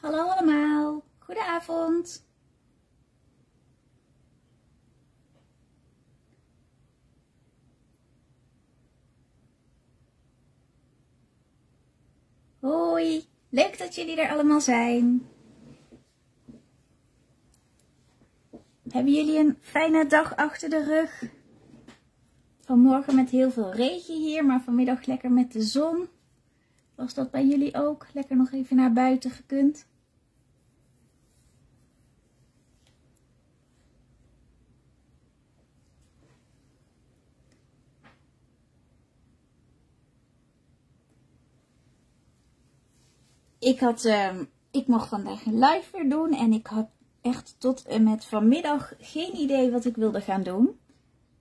Hallo allemaal, goedenavond. Hoi, leuk dat jullie er allemaal zijn. Hebben jullie een fijne dag achter de rug? Vanmorgen met heel veel regen hier, maar vanmiddag lekker met de zon. Was dat bij jullie ook? Lekker nog even naar buiten gekund. Ik mocht vandaag een live weer doen en ik had echt tot en met vanmiddag geen idee wat ik wilde gaan doen.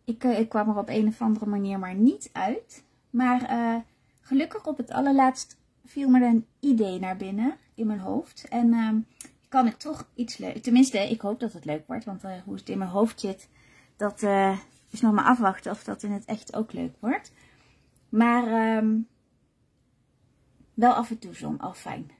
Ik kwam er op een of andere manier maar niet uit. Maar gelukkig op het allerlaatst viel me een idee naar binnen in mijn hoofd. En kan ik toch iets leuks, tenminste ik hoop dat het leuk wordt, want hoe het in mijn hoofd zit, dat is nog maar afwachten of dat in het echt ook leuk wordt. Maar wel af en toe zon, al fijn.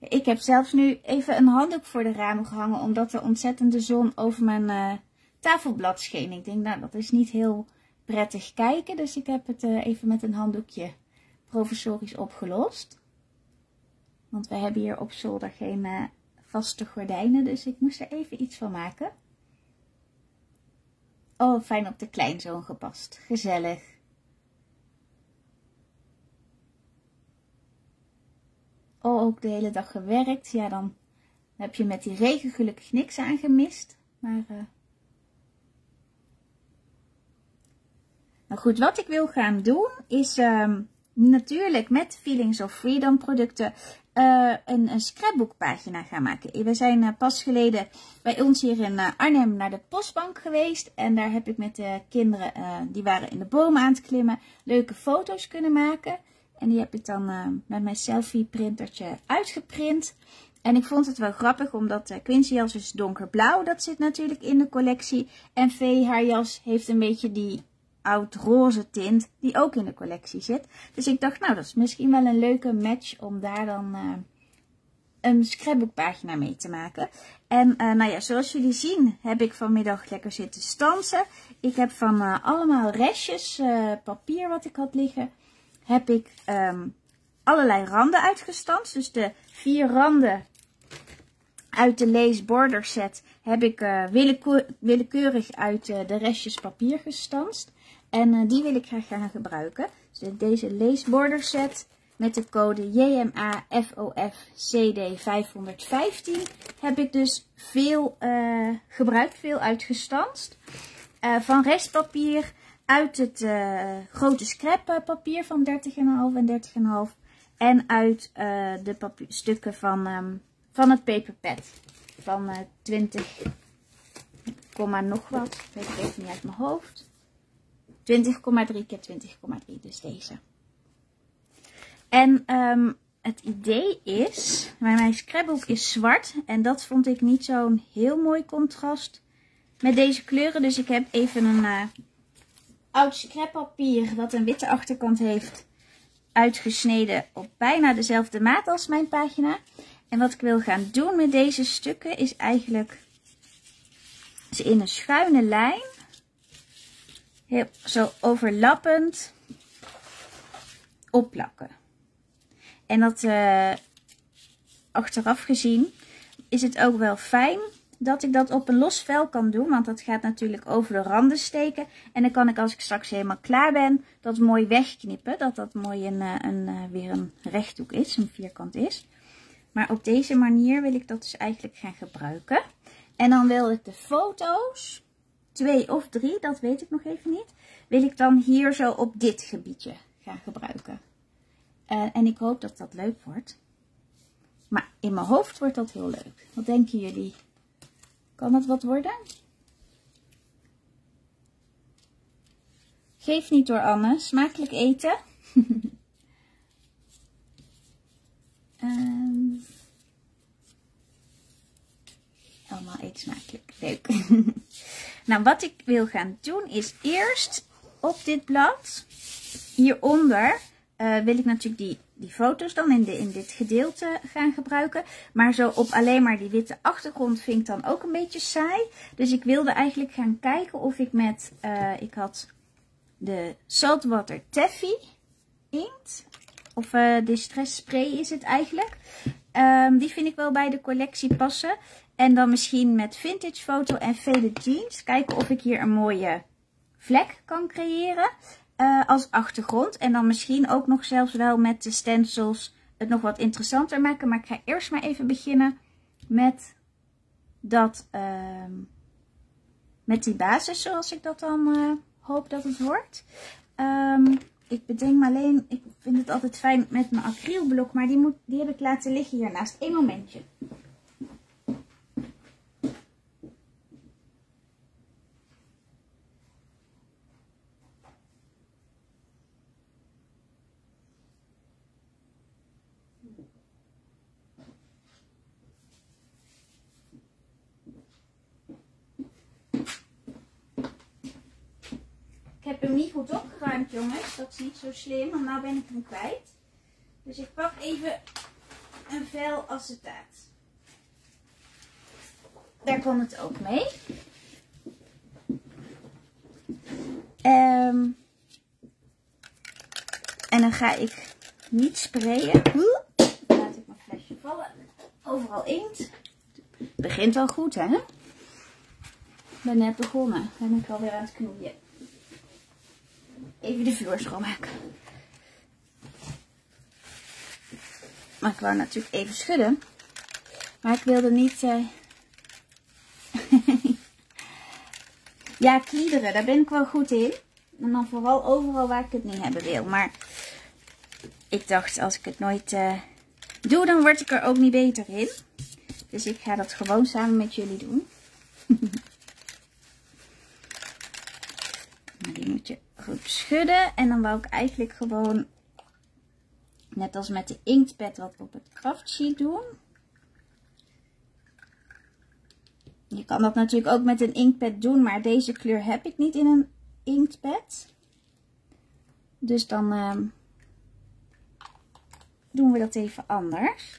Ik heb zelfs nu even een handdoek voor de ramen gehangen, omdat er ontzettende zon over mijn tafelblad scheen. Ik denk, nou, dat is niet heel prettig kijken, dus ik heb het even met een handdoekje provisorisch opgelost. Want we hebben hier op zolder geen vaste gordijnen, dus ik moest er even iets van maken. Oh, fijn op de kleinzoon gepast. Gezellig. Oh, ook de hele dag gewerkt. Ja, dan heb je met die regen gelukkig niks aan gemist. Maar nou goed, wat ik wil gaan doen is natuurlijk met Feelings of Freedom producten een scrapbookpagina gaan maken. We zijn pas geleden bij ons hier in Arnhem naar de Postbank geweest. En daar heb ik met de kinderen, die waren in de bomen aan het klimmen, leuke foto's kunnen maken. En die heb ik dan met mijn selfie printertje uitgeprint. En ik vond het wel grappig, omdat Quincy jas is donkerblauw. Dat zit natuurlijk in de collectie. En Vee haar jas heeft een beetje die oud roze tint die ook in de collectie zit. Dus ik dacht, nou, dat is misschien wel een leuke match om daar dan een scrapbookpagina mee te maken. En nou ja, zoals jullie zien heb ik vanmiddag lekker zitten stansen. Ik heb van allemaal restjes papier wat ik had liggen, heb ik allerlei randen uitgestanst. Dus de 4 randen uit de Lace Border Set heb ik willekeurig uit de restjes papier gestanst. En die wil ik graag gaan gebruiken. Dus deze Lace Border Set met de code JMAFOFCD515 heb ik dus veel gebruikt, veel uitgestanst. Van restpapier uit het grote scrappapier van 30,5 en 30,5. En uit de stukken van het paperpad. Van 20, nog wat. Weet ik even niet uit mijn hoofd. 20,3 keer 20,3. Dus deze. En het idee is, mijn scrapbook is zwart. En dat vond ik niet zo'n heel mooi contrast met deze kleuren. Dus ik heb even een oud scrappapier dat een witte achterkant heeft uitgesneden op bijna dezelfde maat als mijn pagina. En wat ik wil gaan doen met deze stukken is eigenlijk ze in een schuine lijn, heel zo overlappend, opplakken. En dat achteraf gezien is het ook wel fijn dat ik dat op een los vel kan doen, want dat gaat natuurlijk over de randen steken. En dan kan ik, als ik straks helemaal klaar ben, dat mooi wegknippen. Dat mooi weer een rechthoek is, een vierkant is. Maar op deze manier wil ik dat dus eigenlijk gaan gebruiken. En dan wil ik de foto's, 2 of 3, dat weet ik nog even niet, wil ik dan hier zo op dit gebiedje gaan gebruiken. En ik hoop dat dat leuk wordt. Maar in mijn hoofd wordt dat heel leuk. Wat denken jullie? Kan het wat worden? Geef niet door, Anne. Smakelijk eten. Allemaal eet smakelijk. Leuk. Nou, wat ik wil gaan doen is eerst op dit blad hieronder wil ik natuurlijk die foto's dan in dit gedeelte gaan gebruiken. Maar zo op alleen maar die witte achtergrond vind ik dan ook een beetje saai. Dus ik wilde eigenlijk gaan kijken of ik met, ik had de Saltwater Taffy inkt. Of Distress Spray is het eigenlijk. Die vind ik wel bij de collectie passen. En dan misschien met Vintage Foto en Faded Jeans. Kijken of ik hier een mooie vlek kan creëren. Als achtergrond. En dan misschien ook nog zelfs wel met de stencils het nog wat interessanter maken. Maar ik ga eerst maar even beginnen met dat. Met die basis zoals ik dat dan hoop dat het wordt. Ik bedenk me alleen. Ik vind het altijd fijn met mijn acrylblok. Maar die heb ik laten liggen hiernaast. Eén momentje. Ik heb hem niet goed opgeruimd, jongens. Dat is niet zo slim, want nou ben ik hem kwijt. Dus ik pak even een vel acetaat. Daar kwam het ook mee. En dan ga ik niet sprayen. Dan laat ik mijn flesje vallen. Overal inkt. Het begint wel goed, hè? Ik ben net begonnen. Dan ben ik alweer aan het knoeien. Even de vloer schoonmaken. Maar ik wou natuurlijk even schudden. Maar ik wilde niet... ja, kliederen. Daar ben ik wel goed in. En dan vooral overal waar ik het niet hebben wil. Maar ik dacht, als ik het nooit doe, dan word ik er ook niet beter in. Dus ik ga dat gewoon samen met jullie doen. Maar die moet je goed schudden. En dan wou ik eigenlijk gewoon, net als met de inktpad wat op het craft sheet doen. Je kan dat natuurlijk ook met een inktpad doen, maar deze kleur heb ik niet in een inktpad. Dus dan doen we dat even anders.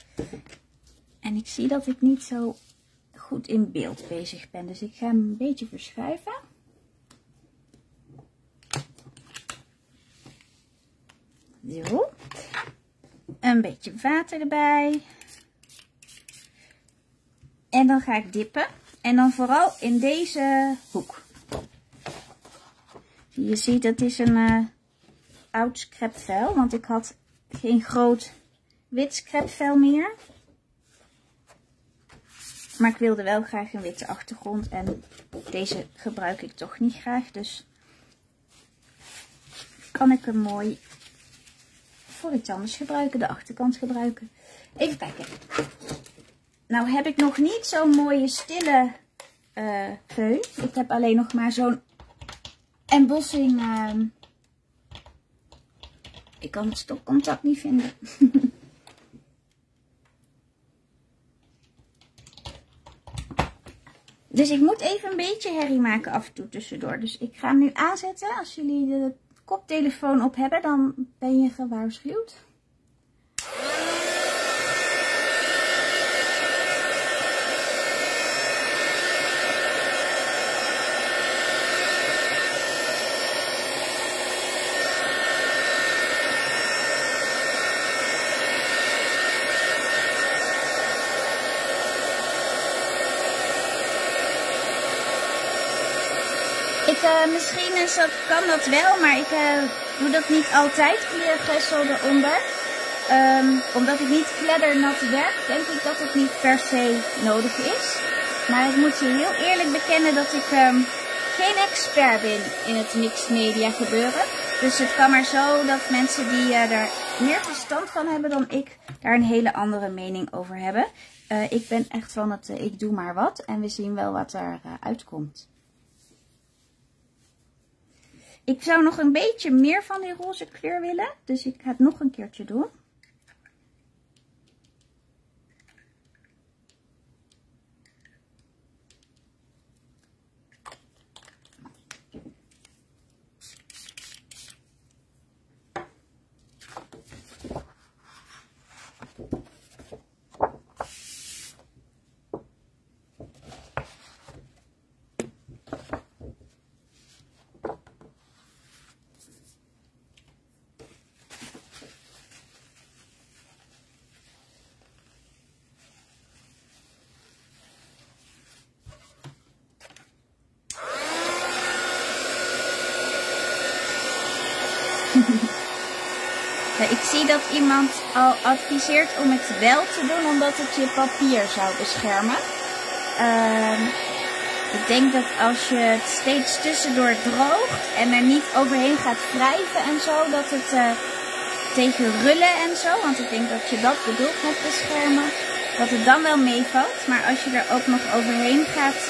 En ik zie dat ik niet zo goed in beeld bezig ben, dus ik ga hem een beetje verschuiven. Zo. Een beetje water erbij. En dan ga ik dippen. En dan vooral in deze hoek. Je ziet, dat is een oud scrapvel. Want ik had geen groot wit scrapvel meer. Maar ik wilde wel graag een witte achtergrond. En deze gebruik ik toch niet graag. Dus kan ik hem mooi... voor iets anders gebruiken, de achterkant gebruiken. Even kijken. Nou heb ik nog niet zo'n mooie stille feun. Ik heb alleen nog maar zo'n embossing. Ik kan het stopcontact niet vinden. Dus ik moet even een beetje herrie maken af en toe tussendoor. Dus ik ga hem nu aanzetten. Als jullie de koptelefoon op hebben, dan ben je gewaarschuwd. Misschien kan dat wel, maar ik doe dat niet altijd, kleurgessel eronder. Omdat ik niet kleddernat werk, denk ik dat het niet per se nodig is. Maar ik moet je heel eerlijk bekennen dat ik geen expert ben in het mixed media gebeuren. Dus het kan maar zo dat mensen die daar meer verstand van hebben dan ik, daar een hele andere mening over hebben. Ik ben echt van het ik doe maar wat en we zien wel wat er uitkomt. Ik zou nog een beetje meer van die roze kleur willen. Dus ik ga het nog een keertje doen. Nou, ik zie dat iemand al adviseert om het wel te doen, omdat het je papier zou beschermen. Ik denk dat als je het steeds tussendoor droogt en er niet overheen gaat wrijven en zo, dat het tegen rullen en zo, want ik denk dat je dat bedoelt met beschermen, dat het dan wel meevalt. Maar als je er ook nog overheen gaat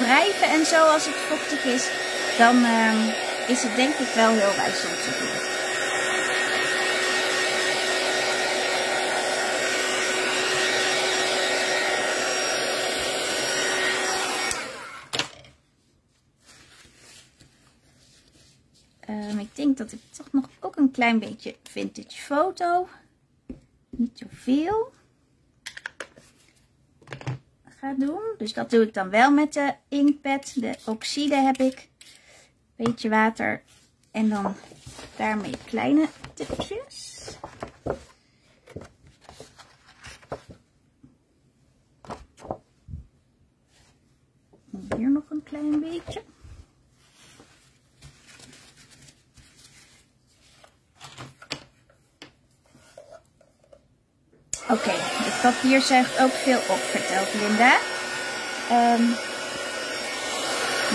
wrijven en zo als het vochtig is, dan is het denk ik wel heel wijs om te doen. Ik denk dat ik toch nog ook een klein beetje vintage foto. Niet zoveel. Ga doen. Dus dat doe ik dan wel met de inkpad. De oxide heb ik. Beetje water. En dan daarmee kleine tipjes. Hier nog een klein beetje. Oké, het papier zuigt ook veel op, vertelt Linda.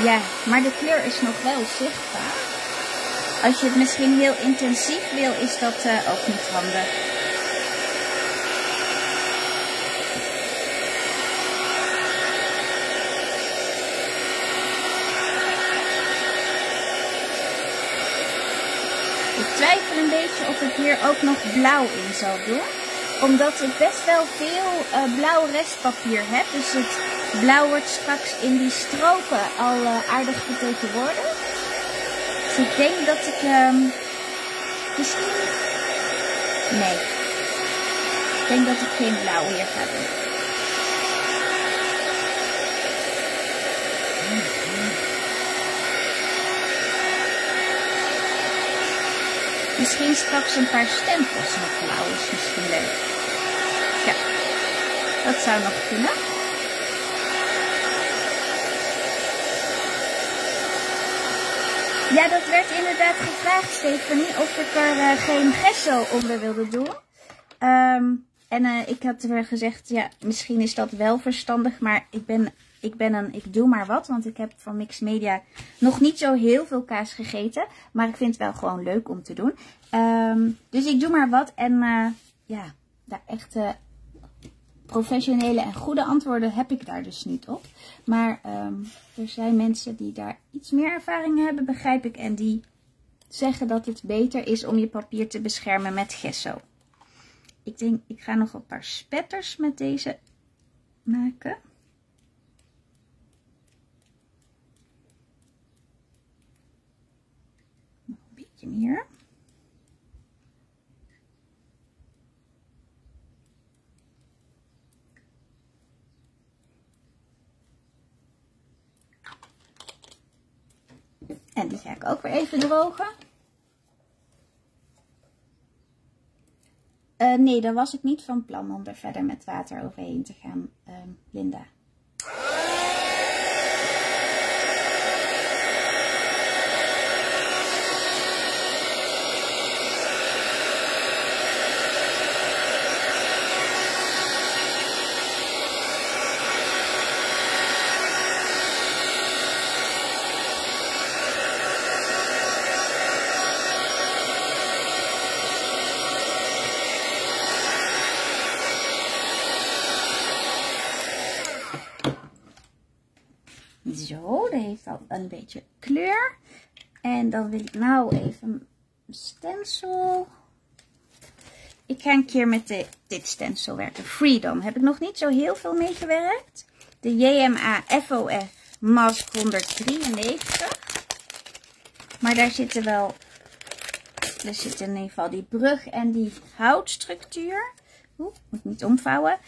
Ja, maar de kleur is nog wel zichtbaar. Als je het misschien heel intensief wil, is dat ook niet handig. Ik twijfel een beetje of ik hier ook nog blauw in zal doen. Omdat ik best wel veel blauw restpapier heb. Dus het blauw wordt straks in die stroken al aardig vertegenwoordigd. Dus ik denk dat ik misschien... Nee. Ik denk dat ik geen blauw hier ga doen. Misschien straks een paar stempels nog blauw is misschien leuk. Ja, dat zou nog kunnen. Ja, dat werd inderdaad gevraagd, Stefanie, of ik er geen gesso onder wilde doen. Ik had er gezegd, ja, misschien is dat wel verstandig, maar ik doe maar wat, want ik heb van Mixed Media nog niet zo heel veel kaas gegeten. Maar ik vind het wel gewoon leuk om te doen. Dus ik doe maar wat. En ja, daar echt professionele en goede antwoorden heb ik daar dus niet op. Maar er zijn mensen die daar iets meer ervaring hebben, begrijp ik. En die zeggen dat het beter is om je papier te beschermen met gesso. Ik denk, ik ga nog een paar spetters met deze maken. Hier. En die ga ik ook weer even drogen. Nee, daar was ik niet van plan om er verder met water overheen te gaan, Linda. Zo, dat heeft al een beetje kleur. En dan wil ik nou even een stencil. Ik ga een keer met dit stencil werken. Freedom. Heb ik nog niet zo heel veel meegewerkt. De JMA FOF mask 193. Maar daar zitten wel... Er zit in ieder geval die brug en die houtstructuur. Oeh, moet niet omvouwen.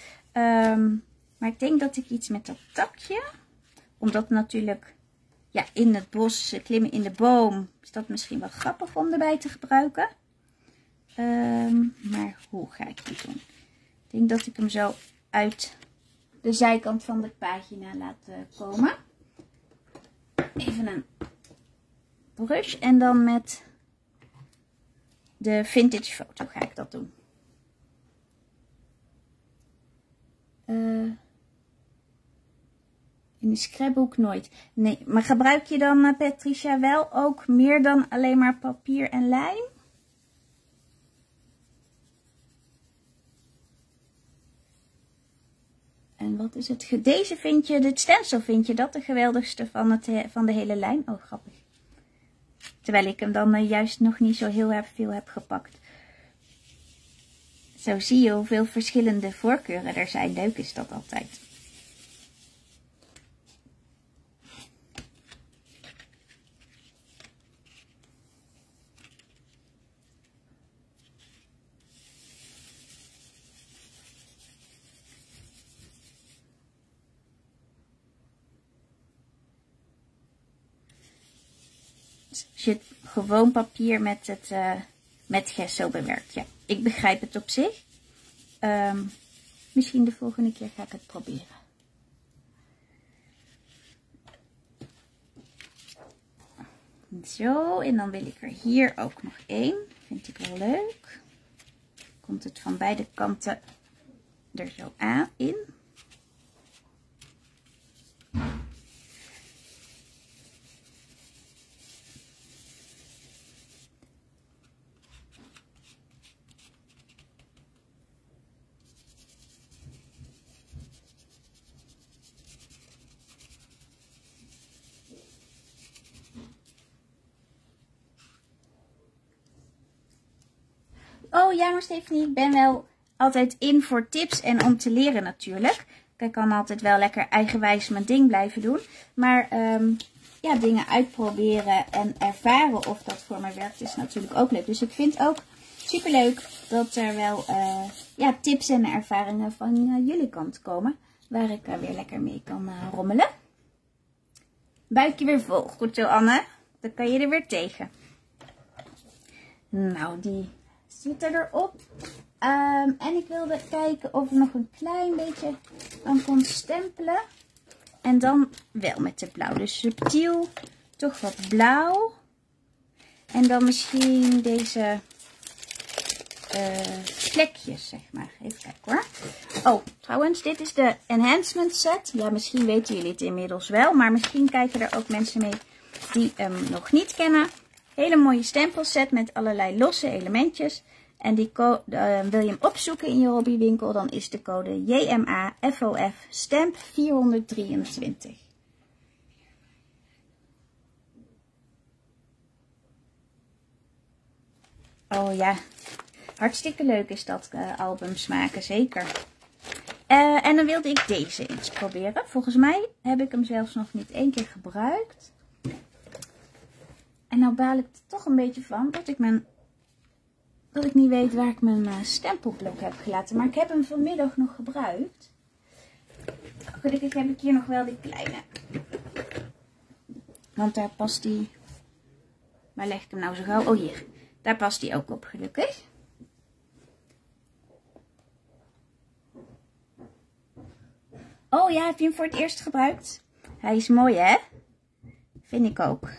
Maar ik denk dat ik iets met dat takje... Omdat natuurlijk, ja, in het bos, klimmen in de boom, is dat misschien wel grappig om erbij te gebruiken. Maar hoe ga ik dit doen? Ik denk dat ik hem zo uit de zijkant van de pagina laat komen. Even een brush en dan met de vintage foto ga ik dat doen. In de scrapbook nooit. Nee, maar gebruik je dan, Patricia, wel ook meer dan alleen maar papier en lijm? En wat is het? Deze vind je, dit stencil vind je dat de geweldigste van de hele lijn? Oh, grappig. Terwijl ik hem dan juist nog niet zo heel veel heb gepakt. Zo zie je hoeveel verschillende voorkeuren er zijn. Leuk is dat altijd. Als je het gewoon papier met het met gesso bewerkt. Ja, ik begrijp het op zich. Misschien de volgende keer ga ik het proberen. Zo, en dan wil ik er hier ook nog één. Vind ik wel leuk. Komt het van beide kanten er zo aan in. Oh ja, maar Stephanie, ik ben wel altijd in voor tips en om te leren natuurlijk. Ik kan altijd wel lekker eigenwijs mijn ding blijven doen. Maar ja, dingen uitproberen en ervaren of dat voor mij werkt is natuurlijk ook leuk. Dus ik vind ook superleuk dat er wel ja, tips en ervaringen van jullie kant komen. Waar ik weer lekker mee kan rommelen. Buikje weer vol. Goed zo, Anne. Dan kan je er weer tegen. Nou, die... zit erop. En ik wilde kijken of ik nog een klein beetje aan kon stempelen. En dan wel met de blauw. Dus subtiel, toch wat blauw. En dan misschien deze vlekjes, zeg maar. Even kijken hoor. Oh, trouwens, dit is de Enhancement Set. Ja, misschien weten jullie het inmiddels wel. Maar misschien kijken er ook mensen mee die hem nog niet kennen. Hele mooie stempelset met allerlei losse elementjes. En die wil je hem opzoeken in je hobbywinkel, dan is de code JMAFOFSTEMP423. Oh ja, hartstikke leuk is dat albums maken, zeker. En dan wilde ik deze eens proberen. Volgens mij heb ik hem zelfs nog niet één keer gebruikt. En nou baal ik er toch een beetje van dat ik niet weet waar ik mijn stempelblok heb gelaten. Maar ik heb hem vanmiddag nog gebruikt. Gelukkig heb ik hier nog wel die kleine. Want daar past die... Waar leg ik hem nou zo gauw? Oh hier. Daar past die ook op, gelukkig. Oh ja, heb je hem voor het eerst gebruikt? Hij is mooi hè? Vind ik ook.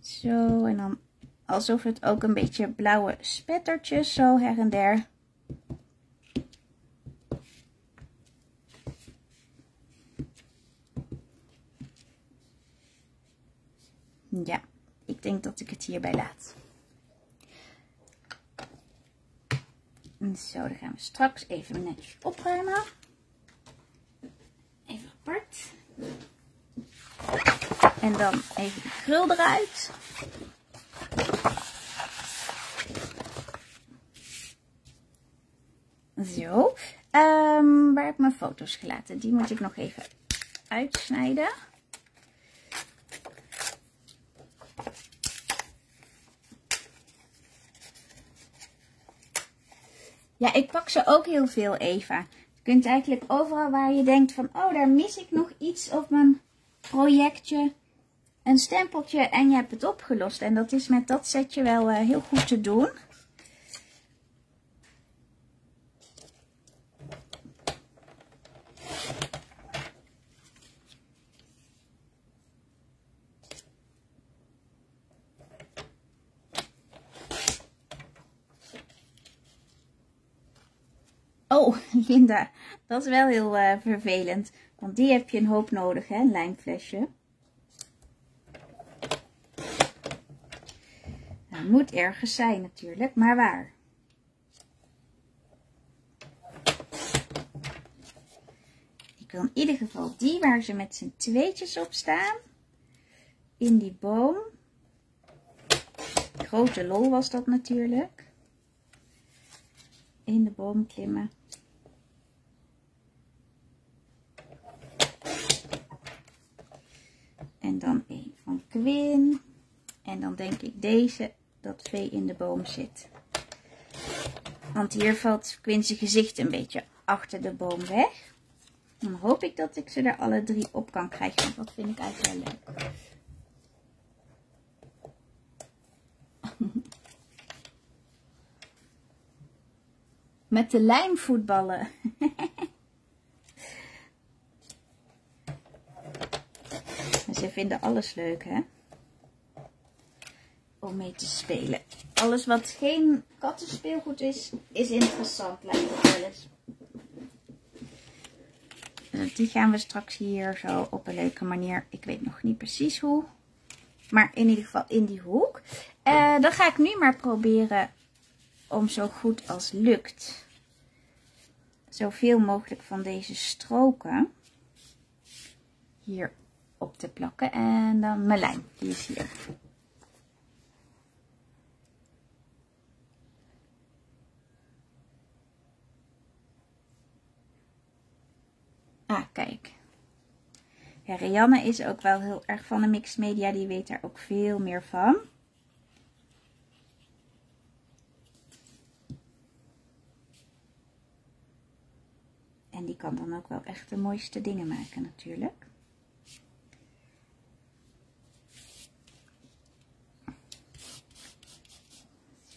Zo, en dan alsof het ook een beetje blauwe spettertjes, zo her en der. Ja, ik denk dat ik het hierbij laat. Zo, dan gaan we straks even netjes opruimen. Even apart. En dan even de krul eruit. Zo. Waar heb ik mijn foto's gelaten? Die moet ik nog even uitsnijden. Ja, ik pak ze ook heel veel, Eva. Je kunt eigenlijk overal waar je denkt van... Oh, daar mis ik nog iets op mijn projectje... een stempeltje en je hebt het opgelost. En dat is met dat setje wel heel goed te doen. Oh, Linda, dat is wel heel vervelend. Want die heb je een hoop nodig, hè, een lijmflesje. Nou, moet ergens zijn natuurlijk, maar waar? Ik wil in ieder geval die waar ze met z'n tweetjes op staan. In die boom. Grote lol was dat natuurlijk. In de boom klimmen. En dan een van Quin. En dan denk ik deze, dat Vee in de boom zit. Want hier valt Quincy gezicht een beetje achter de boom weg. Dan hoop ik dat ik ze er alle drie op kan krijgen. Want dat vind ik eigenlijk wel leuk. Met de lijm voetballen. Ze vinden alles leuk, hè? Om mee te spelen. Alles wat geen kattenspeelgoed is, is interessant, lijkt het wel eens. Die gaan we straks hier zo op een leuke manier. Ik weet nog niet precies hoe. Maar in ieder geval in die hoek. Dan ga ik nu maar proberen om zo goed als lukt zoveel mogelijk van deze stroken hier op te plakken. En dan mijn lijm, die is hier. Ah, kijk. Ja, Rianne is ook wel heel erg van de mixed media. Die weet daar ook veel meer van. En die kan dan ook wel echt de mooiste dingen maken natuurlijk.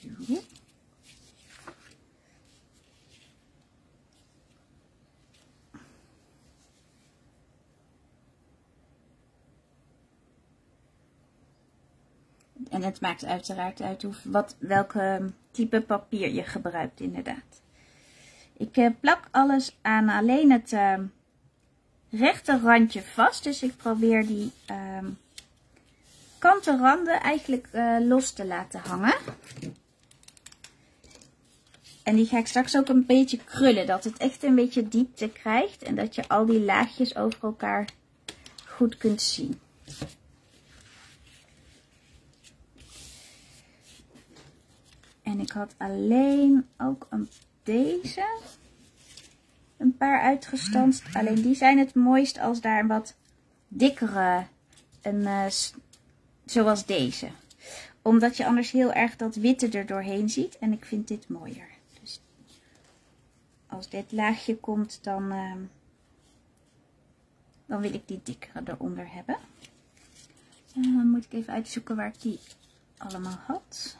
Zo. En het maakt uiteraard uit welke type papier je gebruikt inderdaad. Ik plak alles aan alleen het rechte randje vast. Dus ik probeer die kantenranden eigenlijk los te laten hangen. En die ga ik straks ook een beetje krullen. Dat het echt een beetje diepte krijgt. En dat je al die laagjes over elkaar goed kunt zien. En ik had alleen ook een... Deze, een paar uitgestanst. Alleen die zijn het mooist als daar een wat dikkere, zoals deze. Omdat je anders heel erg dat witte er doorheen ziet. En ik vind dit mooier. Dus als dit laagje komt, dan wil ik die dikkere eronder hebben. En dan moet ik even uitzoeken waar ik die allemaal had.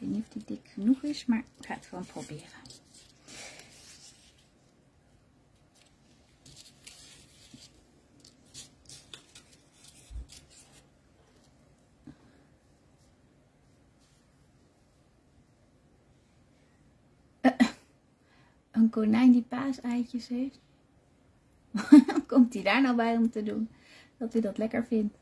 Ik weet niet of die dik genoeg is, maar ik ga het gewoon proberen. Een konijn die paaseitjes heeft. Waarom komt hij daar nou bij om te doen? Dat hij dat lekker vindt.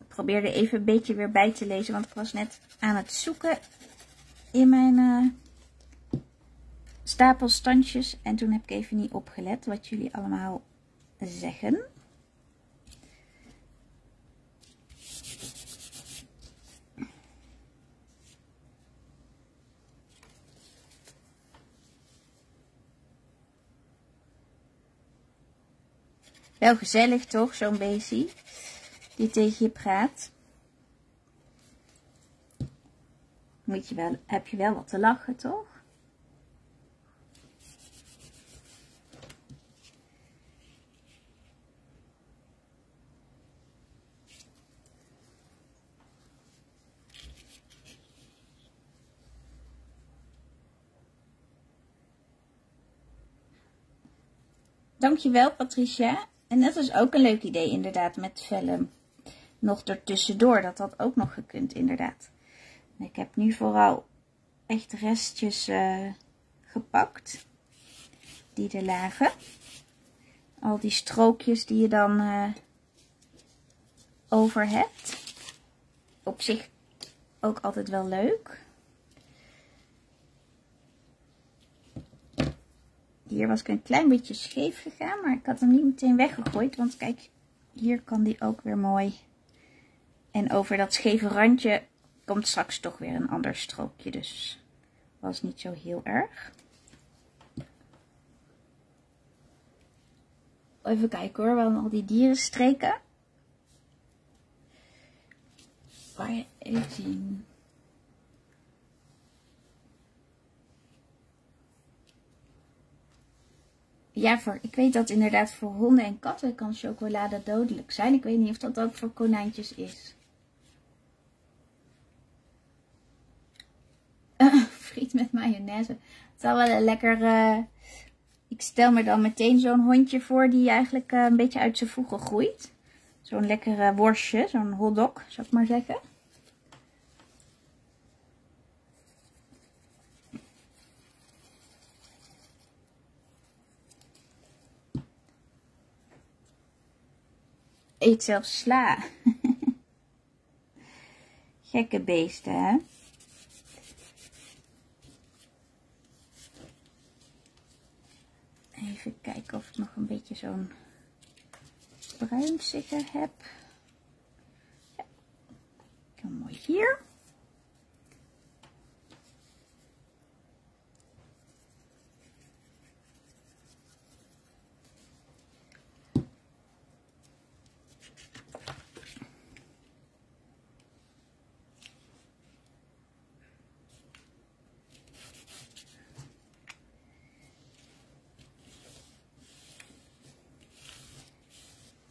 Ik probeerde even een beetje weer bij te lezen, want ik was net aan het zoeken in mijn stapelstandjes. En toen heb ik even niet opgelet wat jullie allemaal zeggen. Wel gezellig toch, zo'n beestje? Die tegen je praat. Heb je wel wat te lachen, toch? Dankjewel Patricia. En dat is ook een leuk idee inderdaad, met vellen nog ertussendoor. Dat had ook nog gekund inderdaad. Ik heb nu vooral echt restjes gepakt die er lagen. Al die strookjes die je dan over hebt. Op zich ook altijd wel leuk. Hier was ik een klein beetje scheef gegaan, maar ik had hem niet meteen weggegooid. Want kijk, hier kan die ook weer mooi. En over dat scheve randje komt straks toch weer een ander strookje. Dus was niet zo heel erg. Even kijken hoor, wel al die dierenstreken. Waar je even zien. Ja, ik weet dat inderdaad voor honden en katten kan chocolade dodelijk zijn. Ik weet niet of dat ook voor konijntjes is. Friet met mayonaise. Het zal wel een lekker... Ik stel me dan meteen zo'n hondje voor die eigenlijk een beetje uit zijn voegen groeit. Zo'n lekkere worstje, zo'n hotdog, zou ik maar zeggen. Eet zelfs sla. Gekke beesten, hè? Even kijken of ik nog een beetje zo'n bruin zitten heb. Ja, heel mooi hier.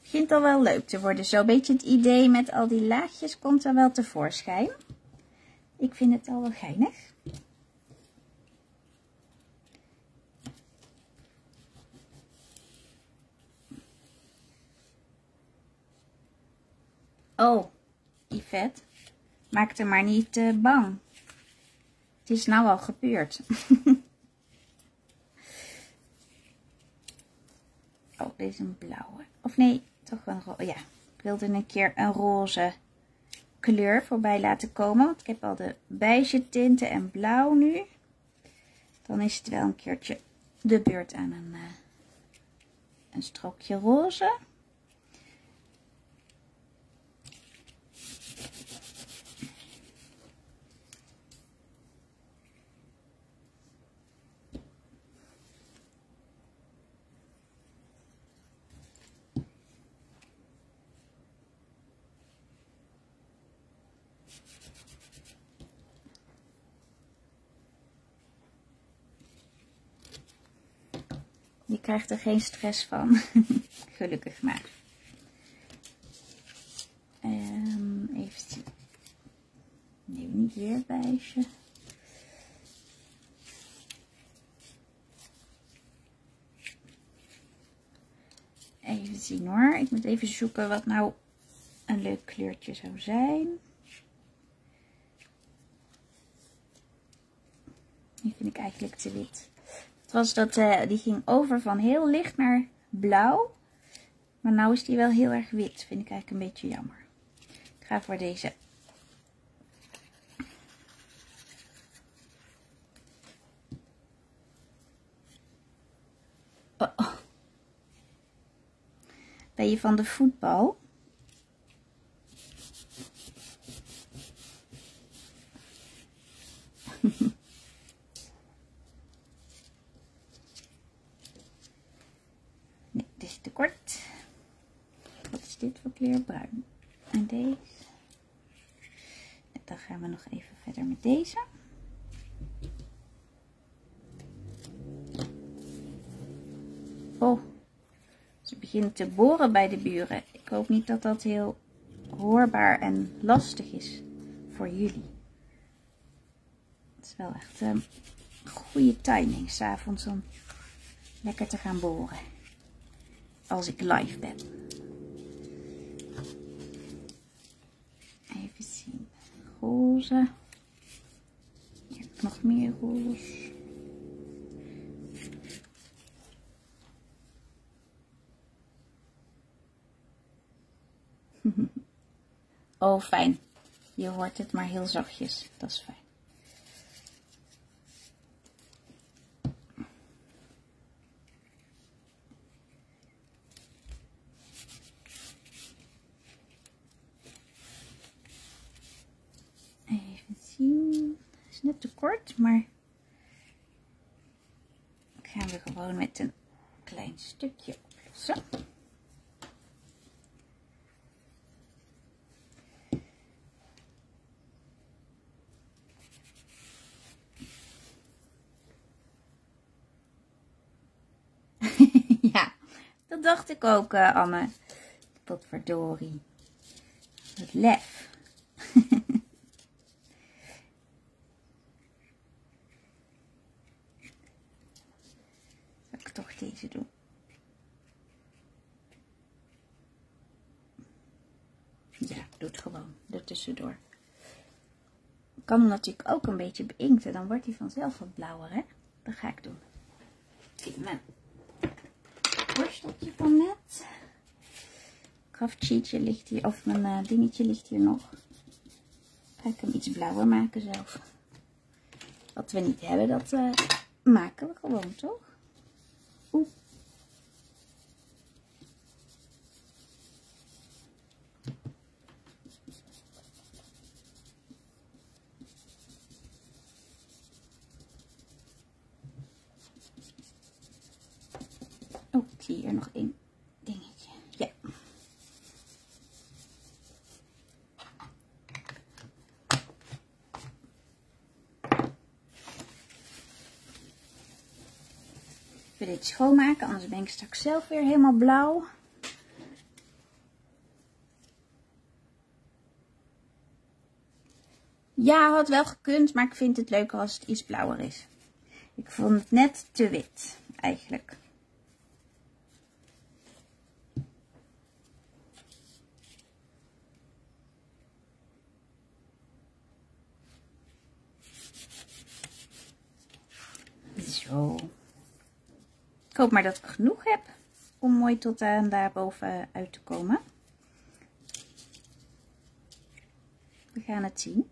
Ik vind het al wel leuk te worden. Zo'n beetje het idee met al die laagjes komt er wel tevoorschijn. Ik vind het al wel geinig. Oh, Yvette, maak er maar niet bang. Het is nou al gebeurd. Oh, dit is een blauwe. Of nee... Toch een roze. Ja, ik wilde een keer een roze kleur voorbij laten komen. Want ik heb al de beige tinten en blauw nu. Dan is het wel een keertje de beurt aan een strookje roze. Je krijgt er geen stress van. Gelukkig maar. Even zien. Neem niet weer bijsje. Even zien hoor. Ik moet even zoeken wat nou een leuk kleurtje zou zijn. Die vind ik eigenlijk te wit. Was dat, die ging over van heel licht naar blauw. Maar nu is die wel heel erg wit. Vind ik eigenlijk een beetje jammer. Ik ga voor deze. Oh, oh. Ben je van de voetbal? Kort. Wat is dit voor kleur? Bruin. En deze. En dan gaan we nog even verder met deze. Oh, ze beginnen te boren bij de buren. Ik hoop niet dat dat heel hoorbaar en lastig is voor jullie. Het is wel echt een goede timing 's avonds om lekker te gaan boren. als ik live ben. Even zien. Roze. Ik heb nog meer roze. Oh, fijn. Je hoort het maar heel zachtjes. Dat is fijn. Even zien. Het is net te kort, maar ik ga hem gewoon met een klein stukje oplossen. Dat dacht ik ook, Anne. Potverdorie. Het lef. Zal ik toch deze doen? Ja, doe het gewoon. Ertussendoor. Ik kan hem natuurlijk ook een beetje beïnkten. Dan wordt hij vanzelf wat blauwer, hè? Dat ga ik doen. Amen. Borsteltje van net. Kraftsheetje ligt hier, of mijn dingetje ligt hier nog. Ga ik hem iets blauwer maken zelf. Wat we niet hebben, dat maken we gewoon, toch? Oeh. Oh, ik zie hier nog één dingetje. Ja. Ik wil dit schoonmaken, anders ben ik straks zelf weer helemaal blauw. Ja, had wel gekund, maar ik vind het leuker als het iets blauwer is. Ik vond het net te wit, eigenlijk. Zo. Ik hoop maar dat ik genoeg heb om mooi tot aan daarboven uit te komen. We gaan het zien.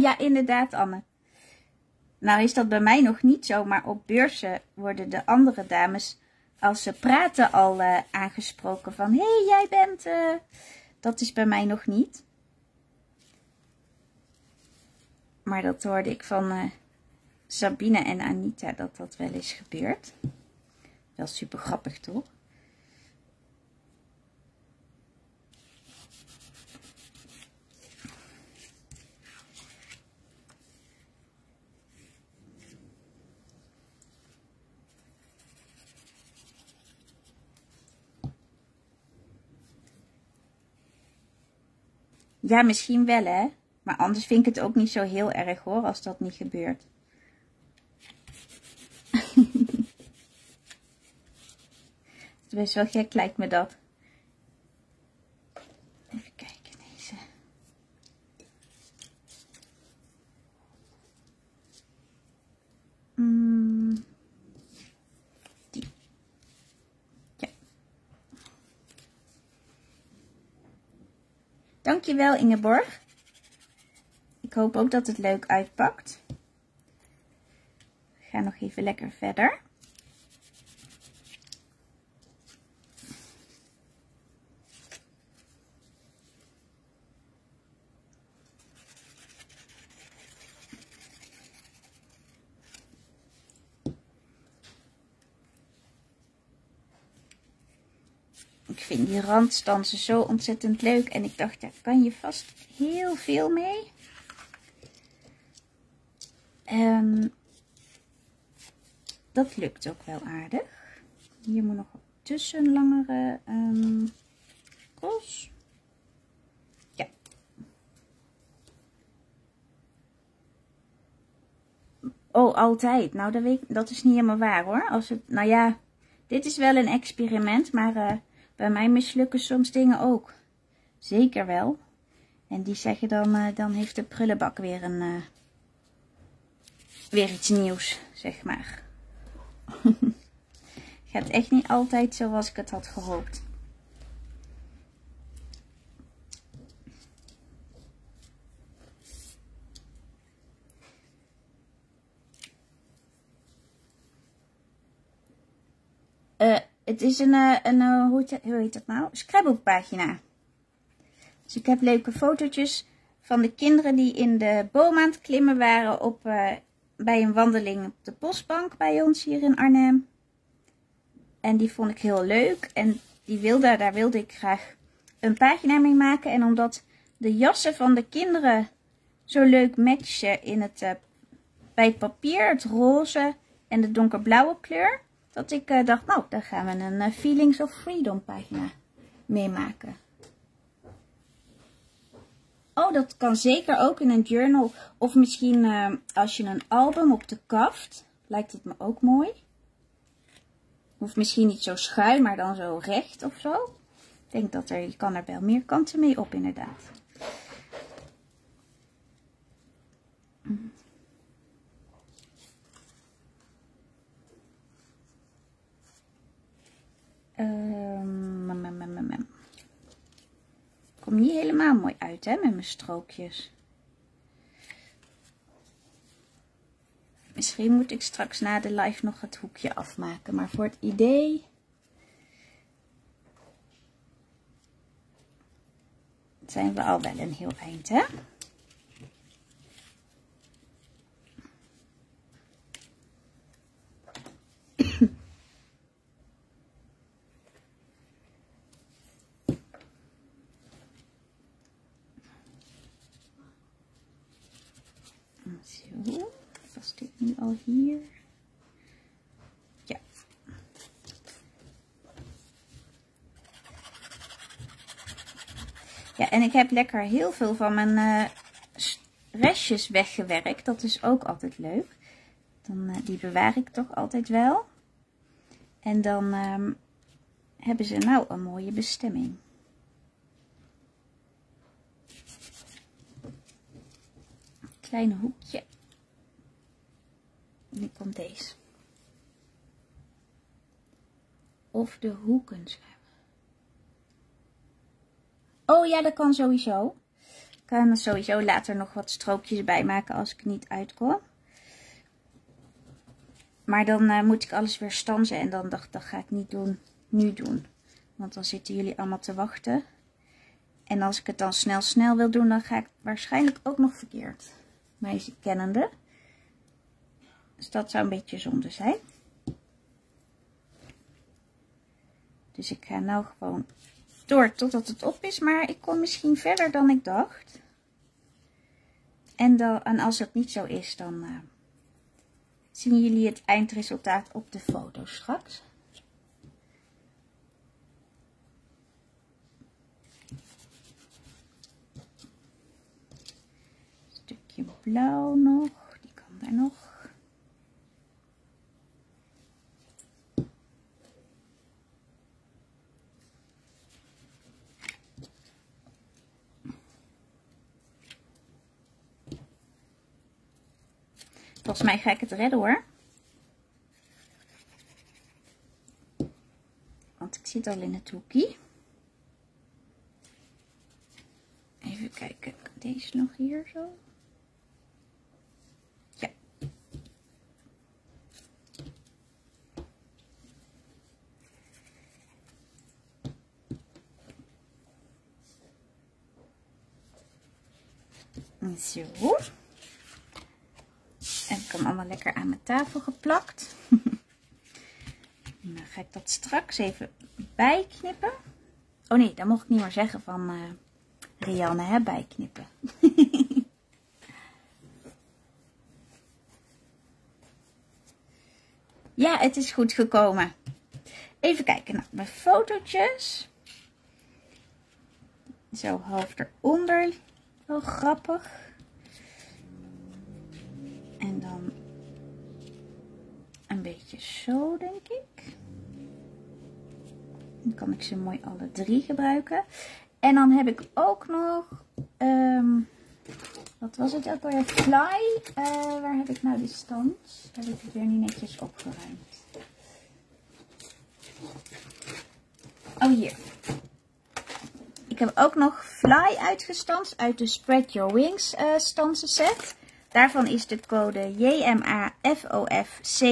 Ja, inderdaad, Anne. Nou is dat bij mij nog niet zo, maar op beurzen worden de andere dames... Als ze praten al aangesproken van, hé, hey, jij bent, dat is bij mij nog niet. Maar dat hoorde ik van Sabine en Anita, dat dat wel eens gebeurt. Wel super grappig, toch? Ja, misschien wel, hè. Maar anders vind ik het ook niet zo heel erg, hoor, als dat niet gebeurt. Het is best wel gek, lijkt me dat. Even kijken, deze. Die. Ja. Dankjewel, Ingeborg. Ik hoop ook dat het leuk uitpakt. Ik ga nog even lekker verder. Ik vind die randstansen zo ontzettend leuk. En ik dacht, daar kan je vast heel veel mee. Dat lukt ook wel aardig. Hier moet nog tussen een langere cross. Oh, altijd. Nou, dat is niet helemaal waar hoor. Als het, nou ja, dit is wel een experiment, maar bij mij mislukken soms dingen ook. Zeker wel. En die zeggen dan, dan heeft de prullenbak weer een... weer iets nieuws, zeg maar. Gaat echt niet altijd zoals ik het had gehoopt. Het is hoe heet dat nou? Scrabble-pagina. Dus ik heb leuke fotootjes van de kinderen die in de boom aan het klimmen waren op... bij een wandeling op de Postbank bij ons hier in Arnhem. En die vond ik heel leuk. En die wilde, daar wilde ik graag een pagina mee maken. En omdat de jassen van de kinderen zo leuk matchen in het, bij het papier. Het roze en de donkerblauwe kleur. Dat ik dacht, nou, daar gaan we een Feelings of Freedom pagina mee maken. Oh, dat kan zeker ook in een journal. Of misschien als je een album op de kaft. Lijkt het me ook mooi. Hoeft misschien niet zo schuin, maar dan zo recht of zo. Ik denk dat je kan er wel meer kanten mee op, inderdaad. Komt niet helemaal mooi uit, hè, met mijn strookjes. Misschien moet ik straks na de live nog het hoekje afmaken, maar voor het idee... zijn we al wel een heel eind, hè? Zo, was dit nu al hier? Ja. Ja, en ik heb lekker heel veel van mijn restjes weggewerkt. Dat is ook altijd leuk. Dan, die bewaar ik toch altijd wel. En dan hebben ze nou een mooie bestemming. Klein hoekje. Nu komt deze. Of de hoeken schuiven. Oh ja, dat kan sowieso. Ik kan er sowieso later nog wat strookjes bij maken als ik niet uitkom. Maar dan moet ik alles weer stansen. En dan dacht ik, dat ga ik niet doen, nu doen. Want dan zitten jullie allemaal te wachten. En als ik het dan snel wil doen, dan ga ik het waarschijnlijk ook nog verkeerd. Meisje kennende. Dus dat zou een beetje zonde zijn. Dus ik ga nou gewoon door totdat het op is. Maar ik kom misschien verder dan ik dacht. En, en als dat niet zo is, dan zien jullie het eindresultaat op de foto straks. Een stukje blauw nog. Die kan daar nog. Volgens mij ga ik het redden hoor. Want ik zit al in het hoekje. Even kijken. Deze nog hier zo. Ja. Zo. En ik heb hem allemaal lekker aan mijn tafel geplakt. Dan ga ik dat straks even bijknippen. Oh nee, dat mocht ik niet meer zeggen van Rianne, hè, bijknippen. Ja, het is goed gekomen. Even kijken naar mijn fotootjes. Zo half eronder. Wel grappig. En dan zo, denk ik. Dan kan ik ze mooi alle drie gebruiken. En dan heb ik ook nog, wat was het ook alweer? Fly. Waar heb ik nou die stans? Heb ik het weer niet netjes opgeruimd? Oh, hier. Ik heb ook nog Fly uitgestanst uit de Spread Your Wings stansen set. Daarvan is de code JMA FOF CD516.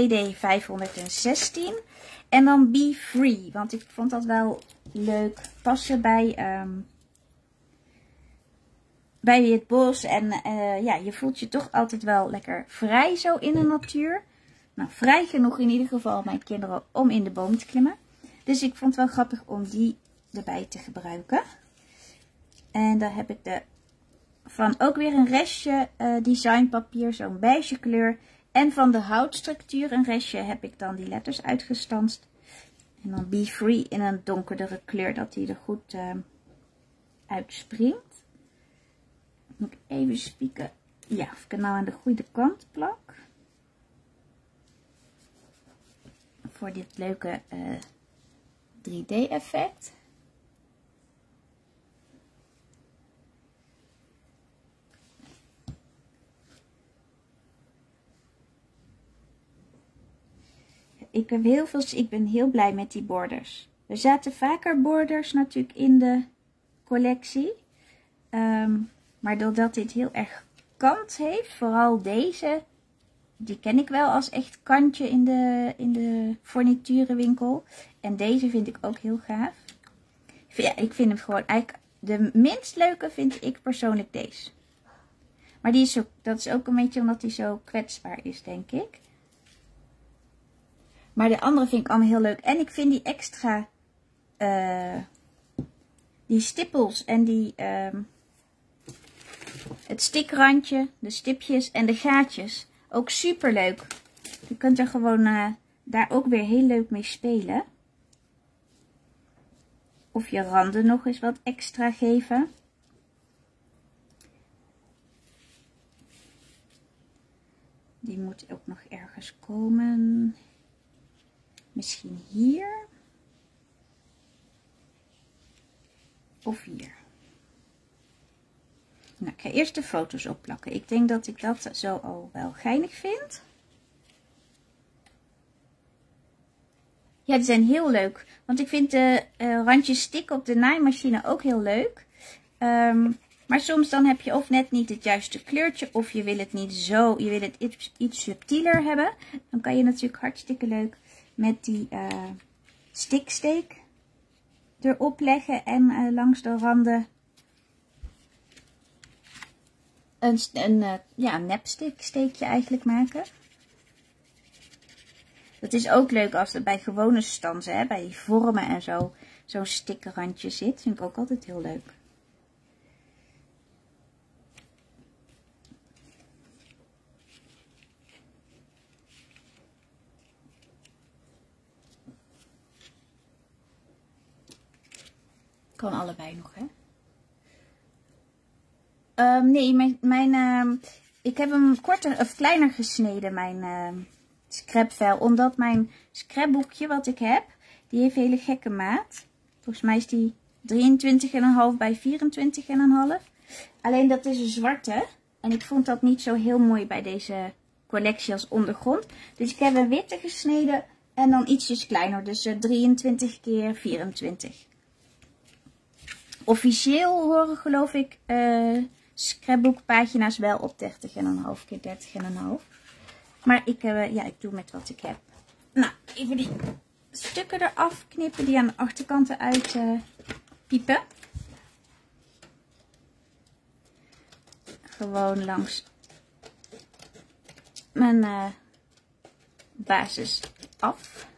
En dan Be Free, want ik vond dat wel leuk passen bij het bos. En ja, je voelt je toch altijd wel lekker vrij zo in de natuur. Nou, vrij genoeg in ieder geval mijn kinderen om in de boom te klimmen. Dus ik vond het wel grappig om die erbij te gebruiken. En daar heb ik de van ook weer een restje designpapier, zo'n beige kleur. En van de houtstructuur een restje heb ik dan die letters uitgestanst. En dan Be Free in een donkerdere kleur, dat die er goed uitspringt. Moet ik even spieken. Ja, of ik het nou aan de goede kant plak. Voor dit leuke 3D effect. Ik ben heel blij met die borders. Er zaten vaker borders natuurlijk in de collectie. Maar doordat dit heel erg kant heeft, vooral deze, die ken ik wel als echt kantje in de forniturenwinkel. En deze vind ik ook heel gaaf. Ja, ik vind hem gewoon eigenlijk de minst leuke, vind ik persoonlijk deze. Maar die is ook, dat is ook een beetje omdat die zo kwetsbaar is, denk ik. Maar de andere vind ik allemaal heel leuk. En ik vind die extra, die stippels en die, het stikrandje, de stipjes en de gaatjes ook super leuk. Je kunt er gewoon daar ook weer heel leuk mee spelen. Of je randen nog eens wat extra geven. Die moet ook nog ergens komen. Misschien hier. Of hier. Nou, ik ga eerst de foto's opplakken. Ik denk dat ik dat zo al wel geinig vind. Ja, die zijn heel leuk. Want ik vind de randjes stikken op de naaimachine ook heel leuk. Maar soms dan heb je of net niet het juiste kleurtje. Of je wil het niet zo. Je wil het iets subtieler hebben. Dan kan je natuurlijk hartstikke leuk met die stiksteek erop leggen en langs de randen een nepstiksteekje eigenlijk maken. Dat is ook leuk als het bij gewone stansen, hè, bij die vormen en zo, zo'n stikkerrandje zit. Vind ik ook altijd heel leuk. Kan allebei nog, hè? Nee, ik heb hem korter of kleiner gesneden, mijn scrapvel. Omdat mijn scrapboekje wat ik heb, die heeft een hele gekke maat. Volgens mij is die 23,5 bij 24,5. Alleen dat is een zwarte. En ik vond dat niet zo heel mooi bij deze collectie als ondergrond. Dus ik heb een witte gesneden en dan ietsjes kleiner. Dus 23 keer 24. Officieel horen, geloof ik, scrapboekpagina's wel op 30,5 keer 30,5. Maar ik doe met wat ik heb. Nou, even die stukken eraf knippen, die aan de achterkanten uit piepen. Gewoon langs mijn basis af.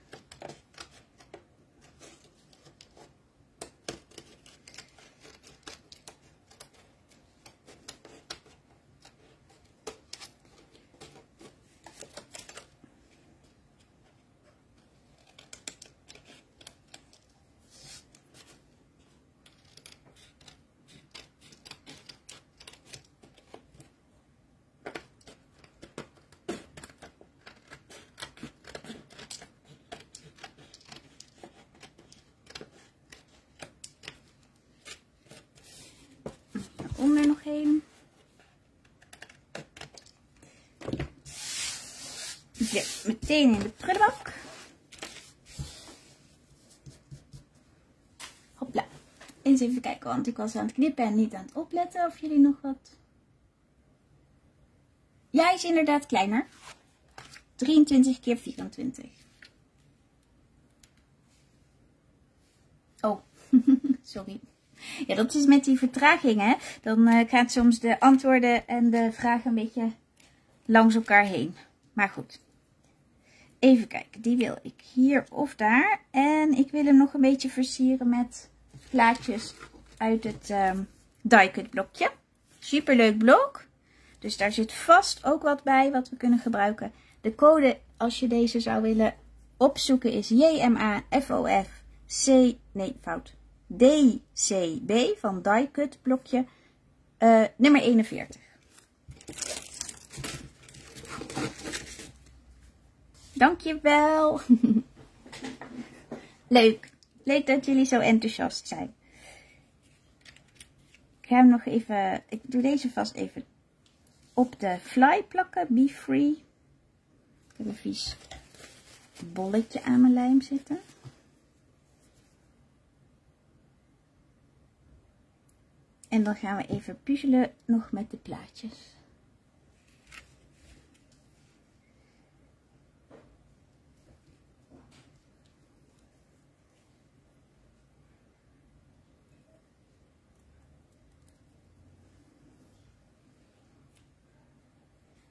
je meteen in de prullenbak. Hopla. Eens even kijken, want ik was aan het knippen en niet aan het opletten of jullie nog wat... Ja, hij is inderdaad kleiner. 23 keer 24. Oh, sorry. Ja, dat is met die vertraging, hè. Dan gaan soms de antwoorden en de vragen een beetje langs elkaar heen. Maar goed. Even kijken. Die wil ik hier of daar. En ik wil hem nog een beetje versieren met plaatjes uit het die-cut blokje. Superleuk blok. Dus daar zit vast ook wat bij wat we kunnen gebruiken. De code, als je deze zou willen opzoeken, is DCB van die-cut blokje nummer 41. Dankjewel! Leuk! Leuk dat jullie zo enthousiast zijn. Ik ga hem nog even... Ik doe deze vast even op de fly plakken. Be free. Ik heb een vies bolletje aan mijn lijm zitten. En dan gaan we even puzzelen nog met de plaatjes.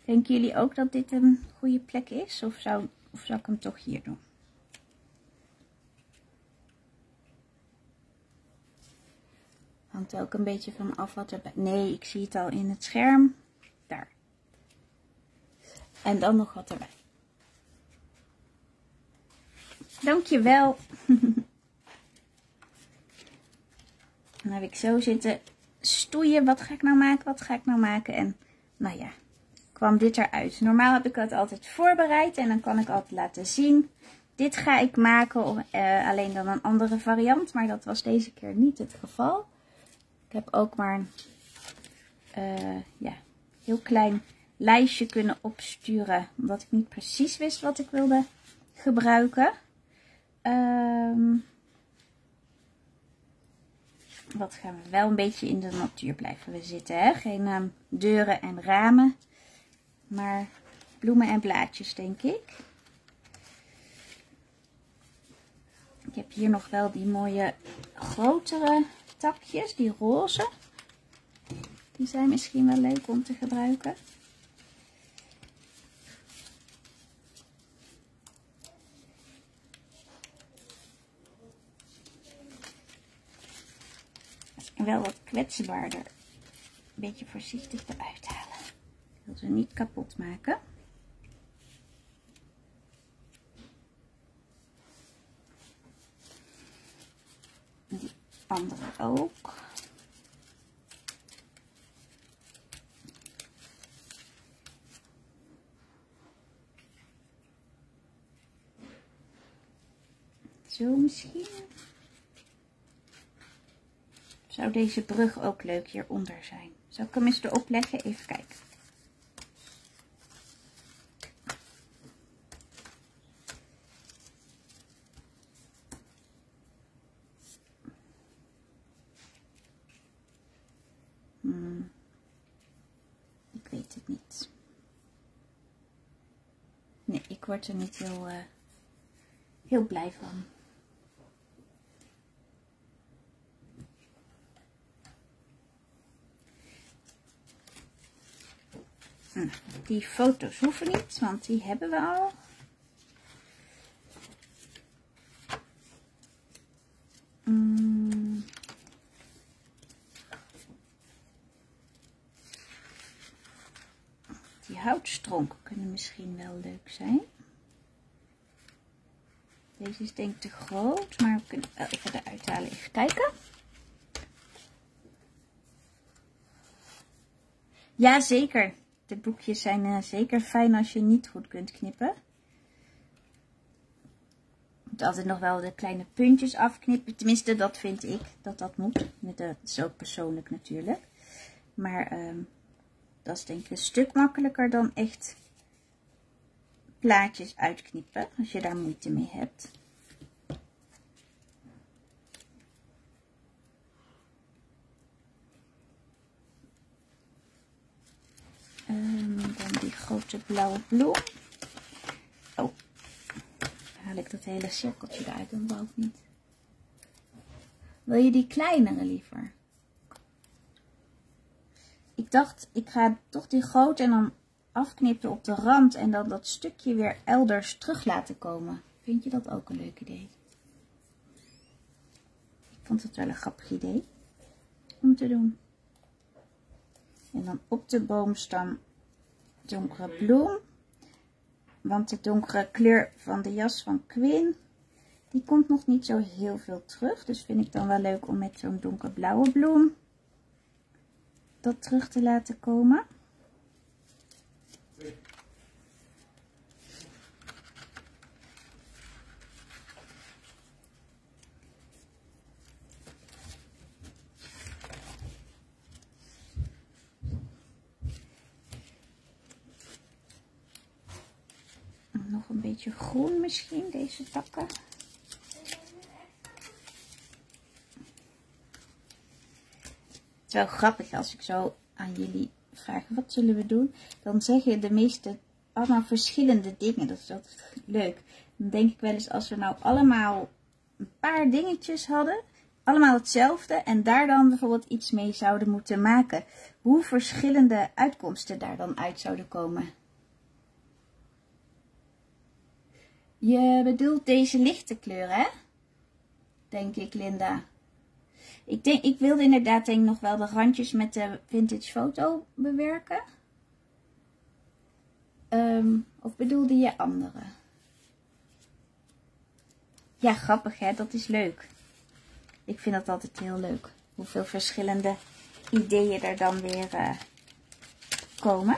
Denken jullie ook dat dit een goede plek is? Of zou ik hem toch hier doen? Hangt ook een beetje van af wat erbij... Nee, ik zie het al in het scherm. Daar. En dan nog wat erbij. Dankjewel. Dan heb ik zo zitten stoeien. Wat ga ik nou maken? Wat ga ik nou maken? En nou ja, kwam dit eruit. Normaal heb ik het altijd voorbereid en dan kan ik altijd laten zien. Dit ga ik maken, of, alleen dan een andere variant, maar dat was deze keer niet het geval. Ik heb ook maar een heel klein lijstje kunnen opsturen, omdat ik niet precies wist wat ik wilde gebruiken. Wat gaan we wel een beetje in de natuur blijven we zitten, hè? Geen deuren en ramen. Maar bloemen en blaadjes, denk ik. Ik heb hier nog wel die mooie grotere takjes, die roze. Die zijn misschien wel leuk om te gebruiken. En wel wat kwetsbaarder. Een beetje voorzichtig eruit halen. Dat we niet kapot maken. Die andere ook. Zo misschien. Zou deze brug ook leuk hieronder zijn? Zou ik hem eens erop leggen? Even kijken. Ik word er niet heel, heel blij van. Nou, die foto's hoeven niet, want die hebben we al. Die houtstronken kunnen misschien wel leuk zijn. Deze is denk ik te groot, maar we kunnen wel even eruit halen. Even kijken. Ja, zeker. De boekjes zijn zeker fijn als je niet goed kunt knippen. Je moet altijd nog wel de kleine puntjes afknippen. Tenminste, dat vind ik dat dat moet. Dat is ook persoonlijk natuurlijk. Maar dat is denk ik een stuk makkelijker dan echt... plaatjes uitknippen als je daar moeite mee hebt. Dan die grote blauwe bloem. Oh, haal ik dat hele cirkeltje eruit, dan wou ik niet. Wil je die kleinere liever? Ik dacht, ik ga toch die grote en dan afknippen op de rand en dan dat stukje weer elders terug laten komen. Vind je dat ook een leuk idee? Ik vond het wel een grappig idee om te doen. En dan op de boomstam donkere bloem. Want de donkere kleur van de jas van Quin, die komt nog niet zo heel veel terug. Dus vind ik dan wel leuk om met zo'n donkerblauwe bloem dat terug te laten komen. Nog een beetje groen misschien, deze takken. Het is wel grappig als ik zo aan jullie vraag, wat zullen we doen? Dan zeggen de meesten allemaal verschillende dingen. Dat is altijd leuk. Dan denk ik wel eens, als we nou allemaal een paar dingetjes hadden, allemaal hetzelfde, en daar dan bijvoorbeeld iets mee zouden moeten maken, hoe verschillende uitkomsten daar dan uit zouden komen. Je bedoelt deze lichte kleur, hè? Denk ik, Linda. Ik wilde inderdaad nog wel de randjes met de vintage foto bewerken. Of bedoelde je andere? Ja, grappig hè? Dat is leuk. Ik vind dat altijd heel leuk. Hoeveel verschillende ideeën er dan weer komen.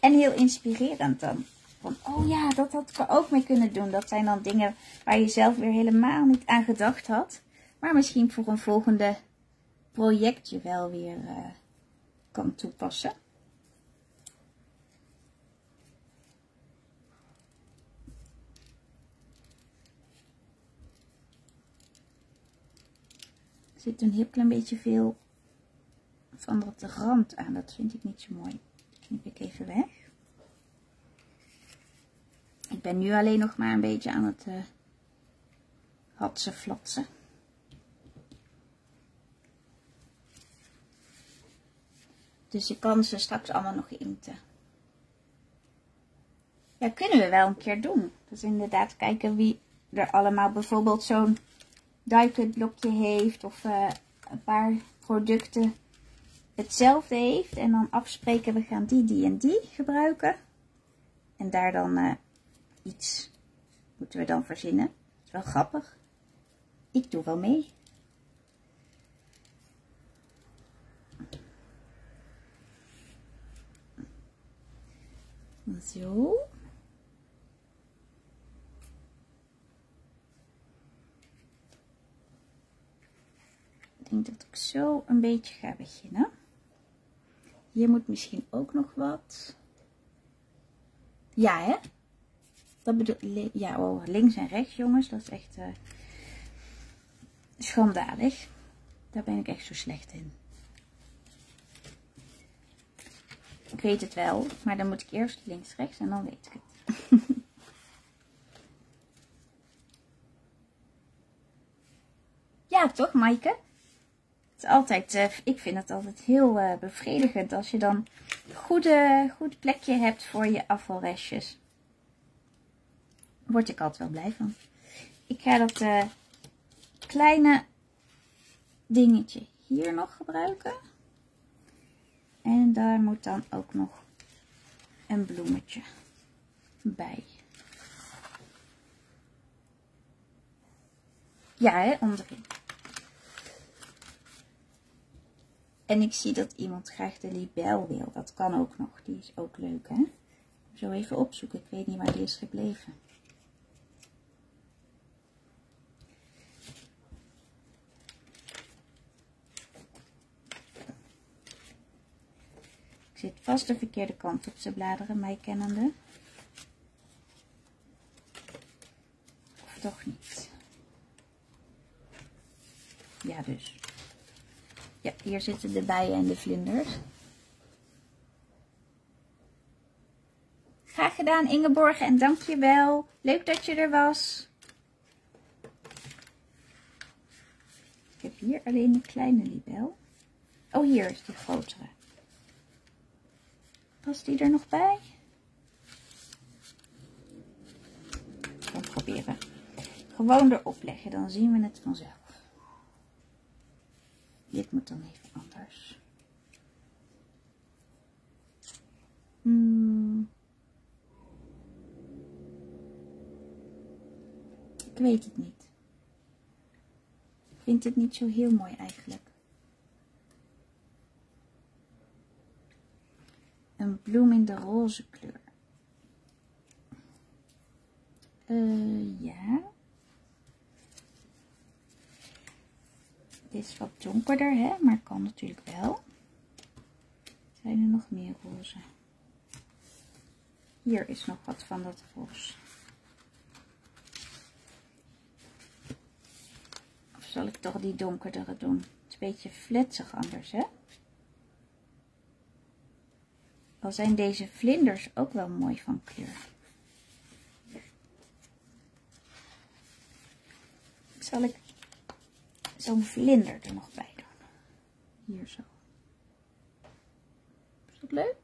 En heel inspirerend dan. Van, oh ja, dat had ik er ook mee kunnen doen. Dat zijn dan dingen waar je zelf weer helemaal niet aan gedacht had. Maar misschien voor een volgende projectje wel weer kan toepassen. Er zit een heel klein beetje veel van op de rand aan. Dat vind ik niet zo mooi. Dat knip ik even weg. Ik ben nu alleen nog maar een beetje aan het hatsen flatsen. Dus ik kan ze straks allemaal nog inkten. Ja, kunnen we wel een keer doen. Dus inderdaad kijken wie er allemaal bijvoorbeeld zo'n die-cut blokje heeft. Of een paar producten hetzelfde heeft. En dan afspreken, we gaan die en die gebruiken. En daar dan... iets moeten we dan verzinnen. Dat is wel grappig. Ik doe wel mee. Zo. Ik denk dat ik zo een beetje ga beginnen. Hier moet misschien ook nog wat. Ja, hè? Dat bedoel, ja, oh, links en rechts, jongens, dat is echt schandalig. Daar ben ik echt zo slecht in. Ik weet het wel, maar dan moet ik eerst links, rechts en dan weet ik het. Ja, toch, Maaike? Het is altijd, ik vind het altijd heel bevredigend als je dan een goed plekje hebt voor je afvalrestjes. Word ik altijd wel blij van. Ik ga dat kleine dingetje hier nog gebruiken. En daar moet dan ook nog een bloemetje bij. Ja, hè, onderin. En ik zie dat iemand graag de libel wil. Dat kan ook nog. Die is ook leuk, hè. Zo even opzoeken. Ik weet niet waar die is gebleven. Zit vast de verkeerde kant op zijn bladeren, mij kennende. toch niet. Ja, dus. Ja, hier zitten de bijen en de vlinders. Graag gedaan Ingeborg en dankjewel. Leuk dat je er was. Ik heb hier alleen de kleine libel. Oh, hier is die grotere. Past die er nog bij? Ik ga het proberen. Gewoon erop leggen, dan zien we het vanzelf. Dit moet dan even anders. Ik weet het niet. Ik vind het niet zo heel mooi eigenlijk. Een bloem in de roze kleur. Ja. Dit is wat donkerder, hè? Maar kan natuurlijk wel. Zijn er nog meer roze? Hier is nog wat van dat roze. Of zal ik toch die donkerdere doen? Het is een beetje fletsig anders, hè? Al zijn deze vlinders ook wel mooi van kleur. Zal ik zo'n vlinder er nog bij doen. Hier zo. Is dat leuk?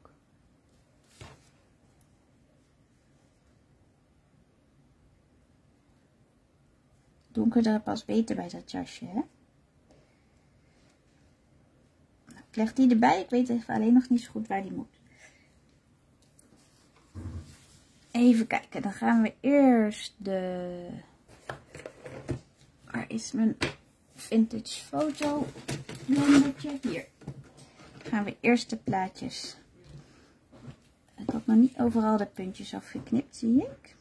Donkerder past beter bij dat jasje, hè? Ik leg die erbij. Ik weet even alleen nog niet zo goed waar die moet. Even kijken. Dan gaan we eerst de... Waar is mijn... Vintage foto landertje hier. Gaan we eerst de plaatjes. Ik had nog niet overal de puntjes afgeknipt, zie ik.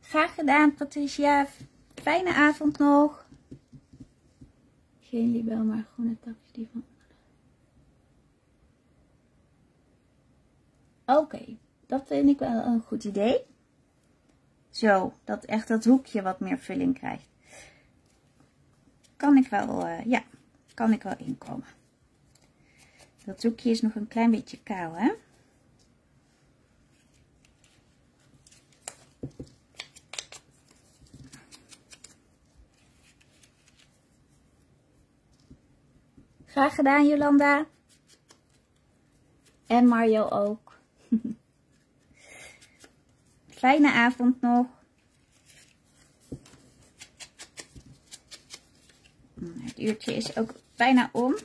Graag gedaan, Patricia. Fijne avond nog. Geen libel, maar groene takjes die van. Oké, dat vind ik wel een goed idee. Zo, dat echt dat hoekje wat meer vulling krijgt. Kan ik wel, ja, kan ik wel inkomen. Dat hoekje is nog een klein beetje kaal, hè? Graag gedaan, Jolanda. En Mario ook. Fijne avond nog. Het uurtje is ook bijna om. Ik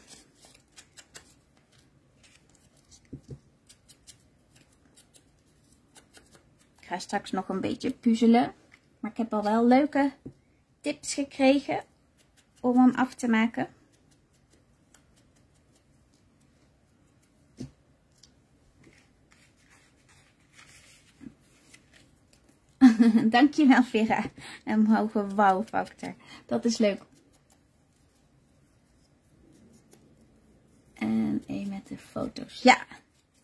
ga straks nog een beetje puzzelen. Maar ik heb al wel leuke tips gekregen om hem af te maken. Dankjewel Vera, een hoge wow-factor. Dat is leuk. En één met de foto's. Ja,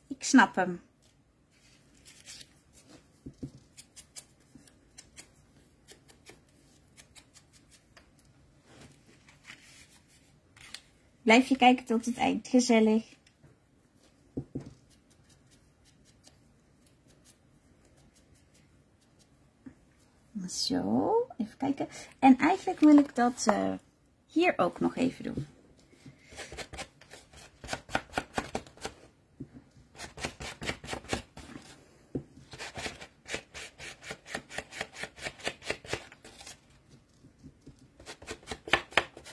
ik snap hem. Blijf je kijken tot het eind. Gezellig. Zo, even kijken. En eigenlijk wil ik dat hier ook nog even doen.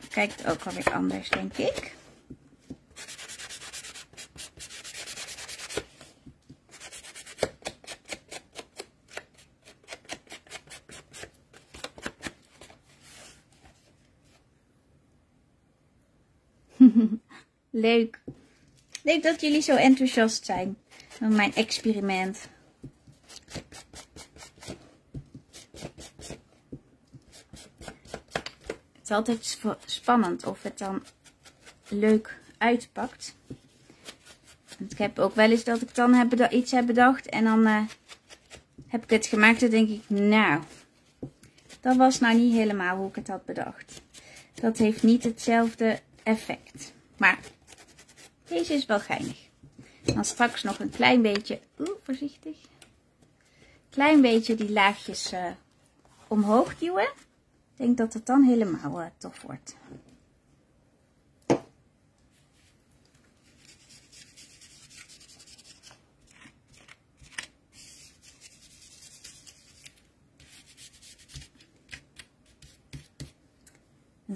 Kijkt ook alweer anders, denk ik. Leuk. Leuk dat jullie zo enthousiast zijn van mijn experiment. Het is altijd spannend of het dan leuk uitpakt. Want ik heb ook wel eens dat ik dan iets heb bedacht. En dan heb ik het gemaakt en denk ik, nou, dat was nou niet helemaal hoe ik het had bedacht. Dat heeft niet hetzelfde effect. Maar deze is wel geinig. Dan straks nog een klein beetje, voorzichtig. Klein beetje die laagjes omhoog duwen. Ik denk dat het dan helemaal tof wordt.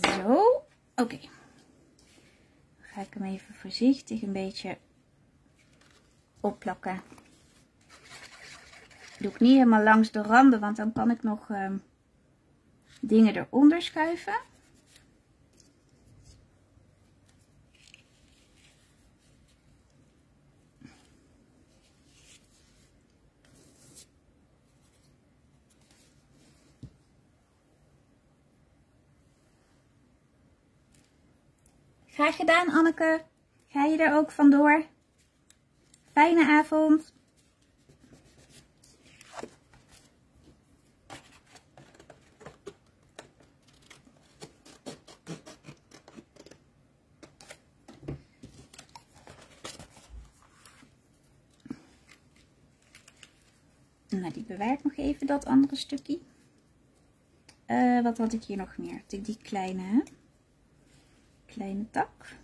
Zo, oké. Dan ga ik hem even voorzichtig een beetje opplakken. Doe ik niet helemaal langs de randen, want dan kan ik nog dingen eronder schuiven. Graag gedaan, Anneke. Ga je er ook vandoor? Fijne avond. Nou, die bewaart nog even, dat andere stukje. Wat had ik hier nog meer? Die kleine, hè? Kleine tak.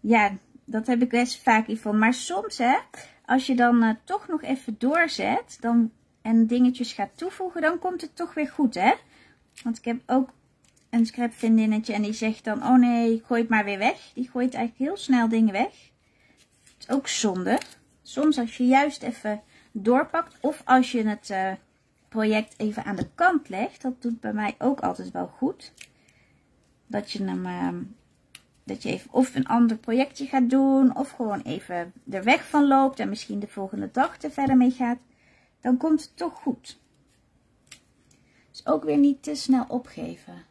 Ja, dat heb ik best vaak hiervan. Maar soms, hè, als je dan toch nog even doorzet en dingetjes gaat toevoegen, dan komt het toch weer goed, hè? Want ik heb ook een scrapvriendinnetje en die zegt dan, oh nee, gooi het maar weer weg. Die gooit eigenlijk heel snel dingen weg. Het is ook zonde. Soms als je juist even doorpakt of als je het project even aan de kant legt. Dat doet bij mij ook altijd wel goed. Dat je hem, dat je even of een ander projectje gaat doen of gewoon even er weg van loopt. En misschien de volgende dag er verder mee gaat. Dan komt het toch goed. Dus ook weer niet te snel opgeven.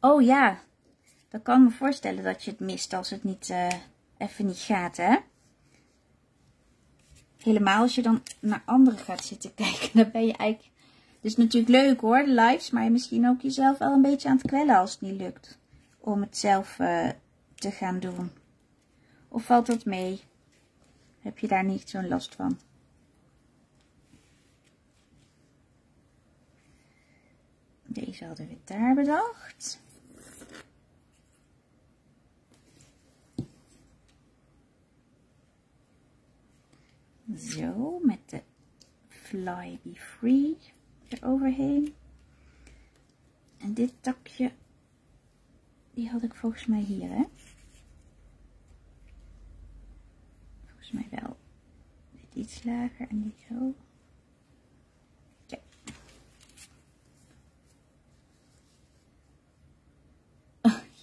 Oh ja, dan kan ik me voorstellen dat je het mist als het niet, even niet gaat, hè? Helemaal als je dan naar anderen gaat zitten kijken, dan ben je eigenlijk... Het is natuurlijk leuk hoor, de lives, maar misschien ook jezelf wel een beetje aan het kwellen als het niet lukt. Om het zelf te gaan doen. Of valt dat mee? Heb je daar niet zo'n last van? Deze hadden we daar bedacht. Zo, met de Fly Be Free eroverheen. En dit takje, die had ik volgens mij hier, hè? Volgens mij wel. Dit iets lager en die zo.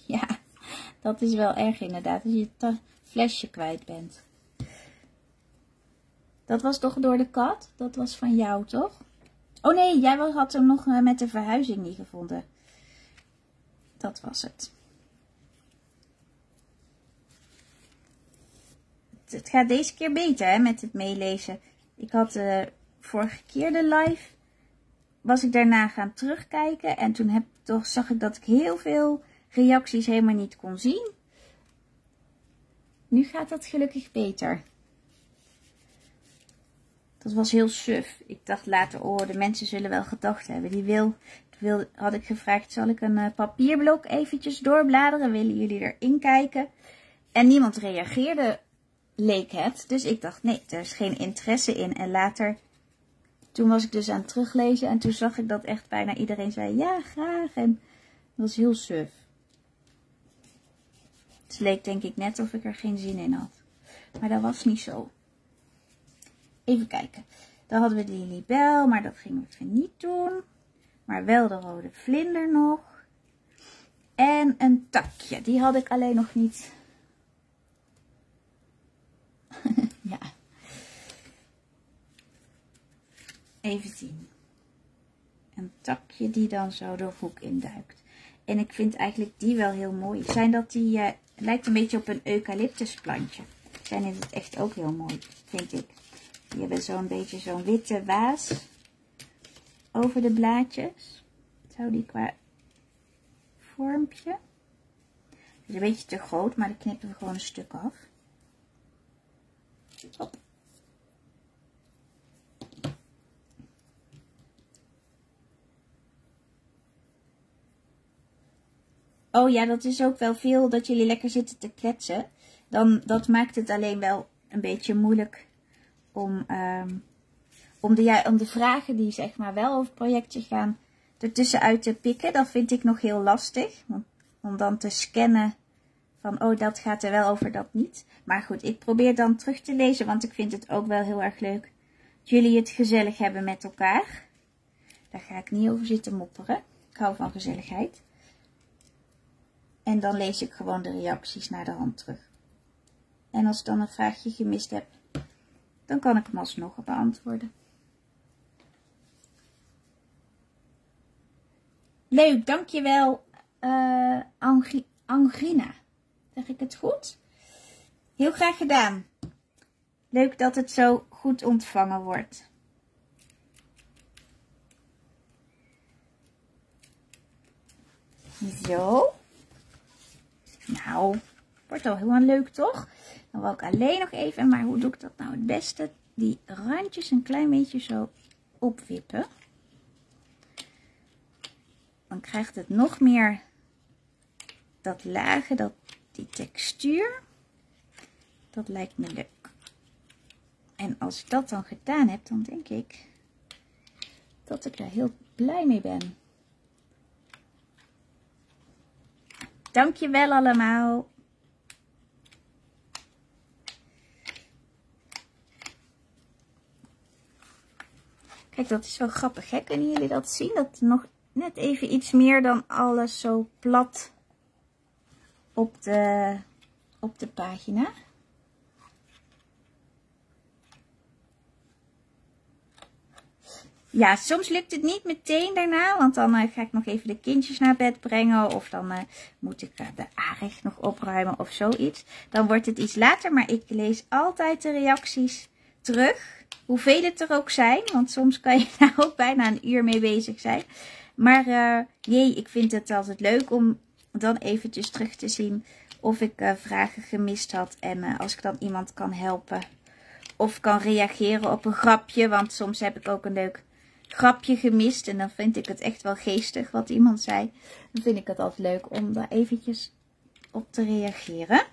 Ja, dat is wel erg inderdaad, als je het flesje kwijt bent. Dat was toch door de kat? Dat was van jou, toch? Oh nee, jij had hem nog met de verhuizing niet gevonden. Dat was het. Het gaat deze keer beter, hè, met het meelezen. Ik had de vorige keer de live, was ik daarna gaan terugkijken. En toen zag ik dat ik heel veel reacties helemaal niet kon zien. Nu gaat dat gelukkig beter. Dat was heel suf. Ik dacht later, oh, de mensen zullen wel gedacht hebben. Had ik gevraagd, zal ik een papierblok eventjes doorbladeren? Willen jullie erin kijken? En niemand reageerde, leek het. Dus ik dacht, nee, er is geen interesse in. En later, toen was ik dus aan het teruglezen. En toen zag ik dat echt bijna iedereen zei, ja, graag. En dat was heel suf. Het leek denk ik net of ik er geen zin in had. Maar dat was niet zo. Even kijken. Dan hadden we die libel, maar dat gingen we even niet doen. maar wel de rode vlinder nog. En een takje, die had ik alleen nog niet. Ja. Even zien. Een takje die dan zo de hoek induikt. En ik vind eigenlijk die wel heel mooi. Zijn dat die, lijkt een beetje op een eucalyptusplantje. Zijn in het echt ook heel mooi, vind ik. Die hebben zo'n beetje zo'n witte waas over de blaadjes. Zo die qua vormpje. Het is een beetje te groot, maar dan knippen we gewoon een stuk af. Hop. Oh ja, dat is ook wel veel dat jullie lekker zitten te kletsen. Dat maakt het alleen wel een beetje moeilijk om de vragen die zeg maar wel over projectjes gaan ertussenuit te pikken. Dat vind ik nog heel lastig. Om dan te scannen van oh, dat gaat er wel over, dat niet. Maar goed, ik probeer dan terug te lezen, want ik vind het ook wel heel erg leuk dat jullie het gezellig hebben met elkaar. Daar ga ik niet over zitten mopperen. Ik hou van gezelligheid. En dan lees ik gewoon de reacties naar de hand terug. En als ik dan een vraagje gemist heb, dan kan ik hem alsnog beantwoorden. Leuk, dankjewel Angrina. Zeg ik het goed? Heel graag gedaan. Leuk dat het zo goed ontvangen wordt. Zo. Nou, wordt al heel leuk toch? Dan wil ik alleen nog even, maar hoe doe ik dat nou het beste? Die randjes een klein beetje zo opwippen. Dan krijgt het nog meer dat lage, die textuur. Dat lijkt me leuk. En als ik dat dan gedaan heb, dan denk ik dat ik daar heel blij mee ben. Dankjewel allemaal. Kijk, dat is wel grappig, hè? Kunnen jullie dat zien? Dat nog net even iets meer dan alles zo plat op de pagina. Ja, soms lukt het niet meteen daarna, want dan ga ik nog even de kindjes naar bed brengen. Of dan moet ik de aanrecht nog opruimen of zoiets. Dan wordt het iets later, maar ik lees altijd de reacties terug. Hoeveel het er ook zijn, want soms kan je daar ook bijna een uur mee bezig zijn. Maar jee, ik vind het altijd leuk om dan eventjes terug te zien of ik vragen gemist had. En als ik dan iemand kan helpen of kan reageren op een grapje, want soms heb ik ook een leuk grapje gemist. En dan vind ik het echt wel geestig wat iemand zei. Dan vind ik het altijd leuk om daar eventjes op te reageren.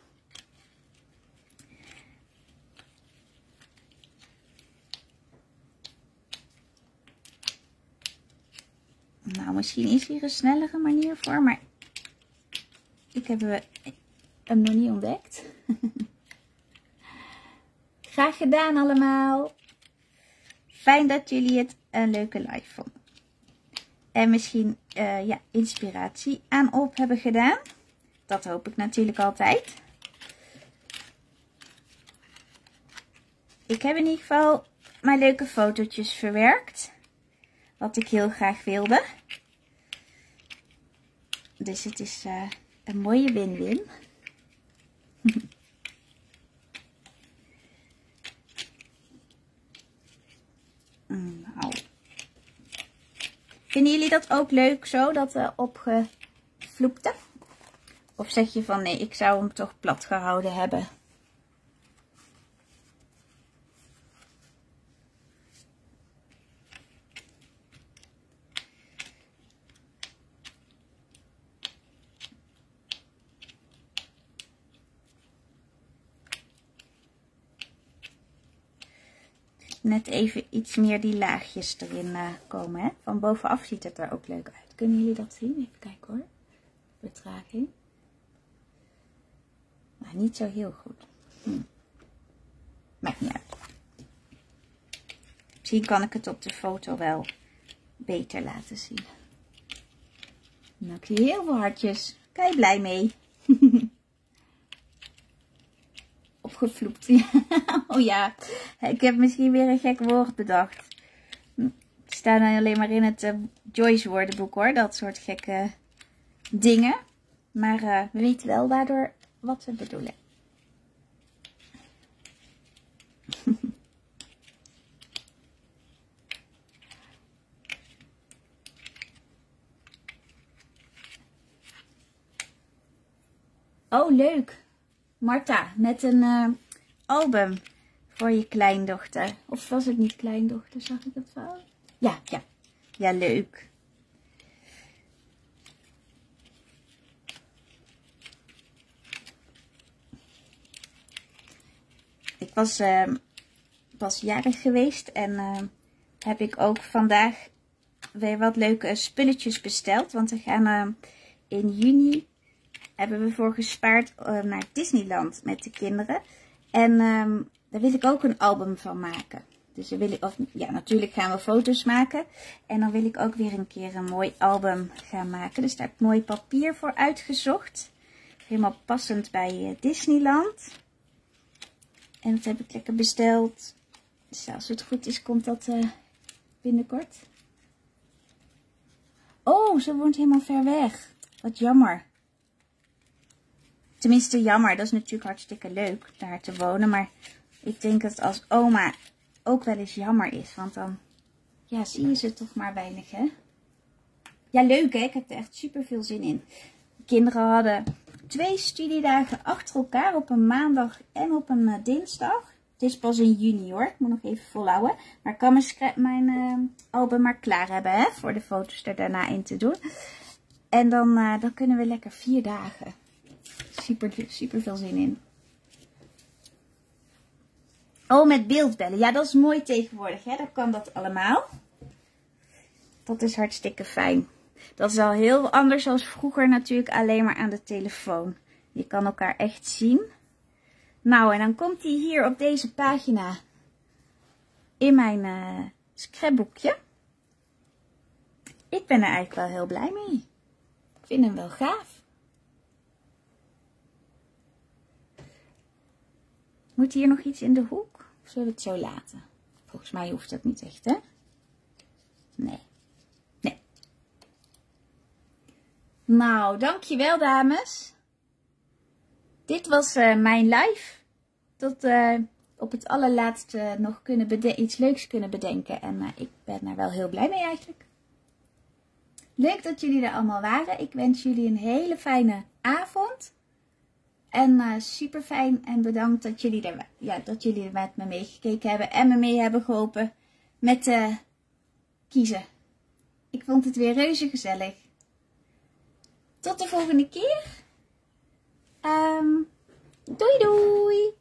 Nou, misschien is hier een snellere manier voor, maar ik heb hem nog niet ontdekt. Graag gedaan allemaal. Fijn dat jullie het een leuke live vonden. En misschien ja, inspiratie aan op hebben gedaan. Dat hoop ik natuurlijk altijd. Ik heb in ieder geval mijn leuke fotootjes verwerkt. Wat ik heel graag wilde. Dus het is een mooie win-win. Nou. Vinden jullie dat ook leuk zo, dat opgevloepte? Of zeg je van nee, ik zou hem toch plat gehouden hebben? Net even iets meer die laagjes erin komen. Hè? Van bovenaf ziet het er ook leuk uit. Kunnen jullie dat zien? Even kijken hoor. Vertraging. Maar niet zo heel goed. Maakt niet uit. Misschien kan ik het op de foto wel beter laten zien. En dan zie je heel veel hartjes. Kan je blij mee? Opgevloept. Oh ja, ik heb misschien weer een gek woord bedacht. Die staan dan alleen maar in het Joyce woordenboek hoor. Dat soort gekke dingen. Maar we weten wel daardoor wat we bedoelen. Oh, leuk. Marta, met een album voor je kleindochter. Of was het niet kleindochter? Zag ik dat wel? Ja, ja. Ja, leuk. Ik was pas jarig geweest en heb ik ook vandaag weer wat leuke spulletjes besteld. Want we gaan in juni... Hebben we voor gespaard naar Disneyland met de kinderen. En daar wil ik ook een album van maken. Dus wil ik, of, ja, natuurlijk gaan we foto's maken. En dan wil ik ook weer een keer een mooi album gaan maken. Dus daar heb ik mooi papier voor uitgezocht. Helemaal passend bij Disneyland. En dat heb ik lekker besteld. Dus als het goed is, komt dat binnenkort. Oh, ze woont helemaal ver weg. Wat jammer. Tenminste, jammer. Dat is natuurlijk hartstikke leuk daar te wonen. Maar ik denk dat het als oma ook wel eens jammer is. Want dan ja, zie je ze toch maar weinig, hè? Ja, leuk, hè? Ik heb er echt super veel zin in. De kinderen hadden 2 studiedagen achter elkaar op een maandag en op een dinsdag. Het is pas in juni, hoor. Ik moet nog even volhouden. Maar ik kan mijn album maar klaar hebben, hè? Voor de foto's er daarna in te doen. En dan kunnen we lekker 4 dagen... Super veel zin in. Oh, met beeldbellen. Ja, dat is mooi tegenwoordig. Hè? Dan kan dat allemaal. Dat is hartstikke fijn. Dat is al heel anders dan vroeger natuurlijk alleen maar aan de telefoon. Je kan elkaar echt zien. Nou, en dan komt hij hier op deze pagina. In mijn scrapboekje. Ik ben er eigenlijk wel heel blij mee. Ik vind hem wel gaaf. Moet hier nog iets in de hoek? Of zullen we het zo laten? Volgens mij hoeft dat niet echt, hè? Nee. Nee. Nou, dankjewel dames. Dit was mijn live. Tot op het allerlaatste nog iets leuks kunnen bedenken. En ik ben daar wel heel blij mee eigenlijk. Leuk dat jullie er allemaal waren. Ik wens jullie een hele fijne avond. En super fijn en bedankt dat jullie er met me meegekeken hebben en me mee hebben geholpen met kiezen. Ik vond het weer reuze gezellig. Tot de volgende keer. Doei doei!